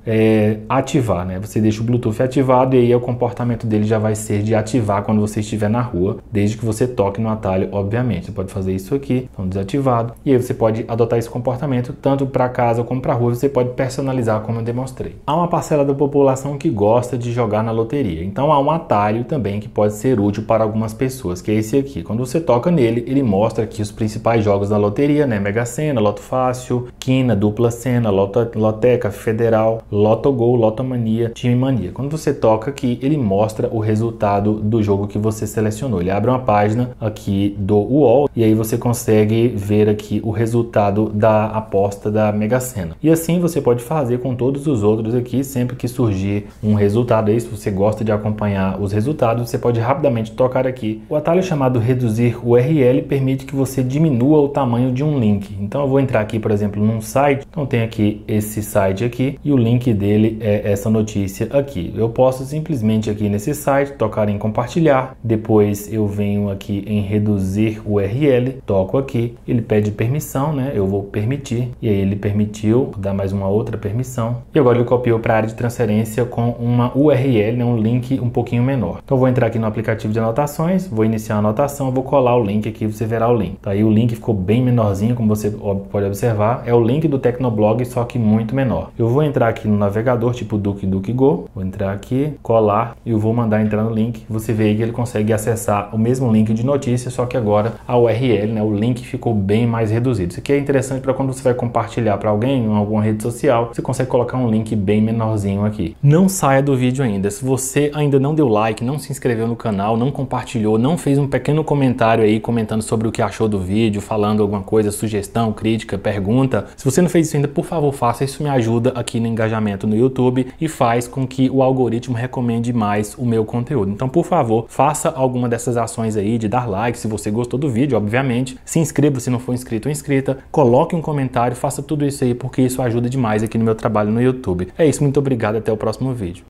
ativar, né? Você deixa o Bluetooth ativado e aí o comportamento dele já vai ser de ativar quando você estiver na rua, desde que você toque no atalho, obviamente. Você pode fazer isso aqui, então desativado, e aí você pode adotar esse comportamento tanto para casa como para rua. Você pode personalizar, como eu demonstrei. Há uma parcela da população que gosta de jogar na loteria, então há um atalho também que pode ser útil para algumas pessoas, que é esse aqui. Quando você toca nele, ele mostra aqui os principais jogos da loteria, né? Mega Sena, Loto Fácil, Quina, Dupla Sena, Loteca, Federal, Lotogol, Lotomania, Time Mania. Quando você toca aqui, ele mostra o resultado do jogo que você selecionou. Ele abre uma página aqui do UOL e aí você consegue ver aqui o resultado da aposta da Mega Sena. E assim você pode fazer com todos os outros aqui. Sempre que surgir um resultado aí, se você gosta de acompanhar os resultados, você pode rapidamente tocar aqui. O atalho chamado reduzir URL permite que você diminua o tamanho de um link. Então eu vou entrar aqui, por exemplo, num site. Então tem aqui esse site aqui e o link dele é essa notícia aqui. Eu posso simplesmente aqui nesse site tocar em compartilhar, depois eu venho aqui em reduzir URL, toco aqui, ele pede permissão, né? Eu vou permitir, e aí ele permitiu, dá mais uma outra permissão, e agora ele copiou para a área de transferência com uma URL, né? Um link um pouquinho menor. Então eu vou entrar aqui no aplicativo de anotações, vou iniciar a anotação, vou colar o link aqui, você verá o link. Aí o link ficou bem menorzinho, como você pode observar, é o link do Tecnoblog, só que muito menor. Eu vou entrar aqui no navegador, tipo DuckDuckGo, vou entrar aqui, colar, e eu vou mandar entrar no link. Você vê aí que ele consegue acessar o mesmo link de notícia, só que agora a URL, né, o link ficou bem mais reduzido. Isso aqui é interessante para quando você vai compartilhar para alguém em alguma rede social, você consegue colocar um link bem menorzinho aqui. Não saia do vídeo ainda. Se você ainda não deu like, não se inscreveu no canal, não compartilhou, não fez um pequeno comentário aí comentando sobre o que achou do vídeo, falando alguma coisa, sugestão, crítica, pergunta, se você não fez isso ainda, por favor, faça. Isso me ajuda aqui no engajamento no YouTube e faz com que o algoritmo recomende mais o meu conteúdo. Então, por favor, faça alguma dessas ações aí de dar like se você gostou do vídeo, obviamente. Se inscreva se não for inscrito ou inscrita, coloque um comentário, faça tudo isso aí porque isso ajuda demais aqui no meu trabalho no YouTube. É isso, muito obrigado, até o próximo vídeo.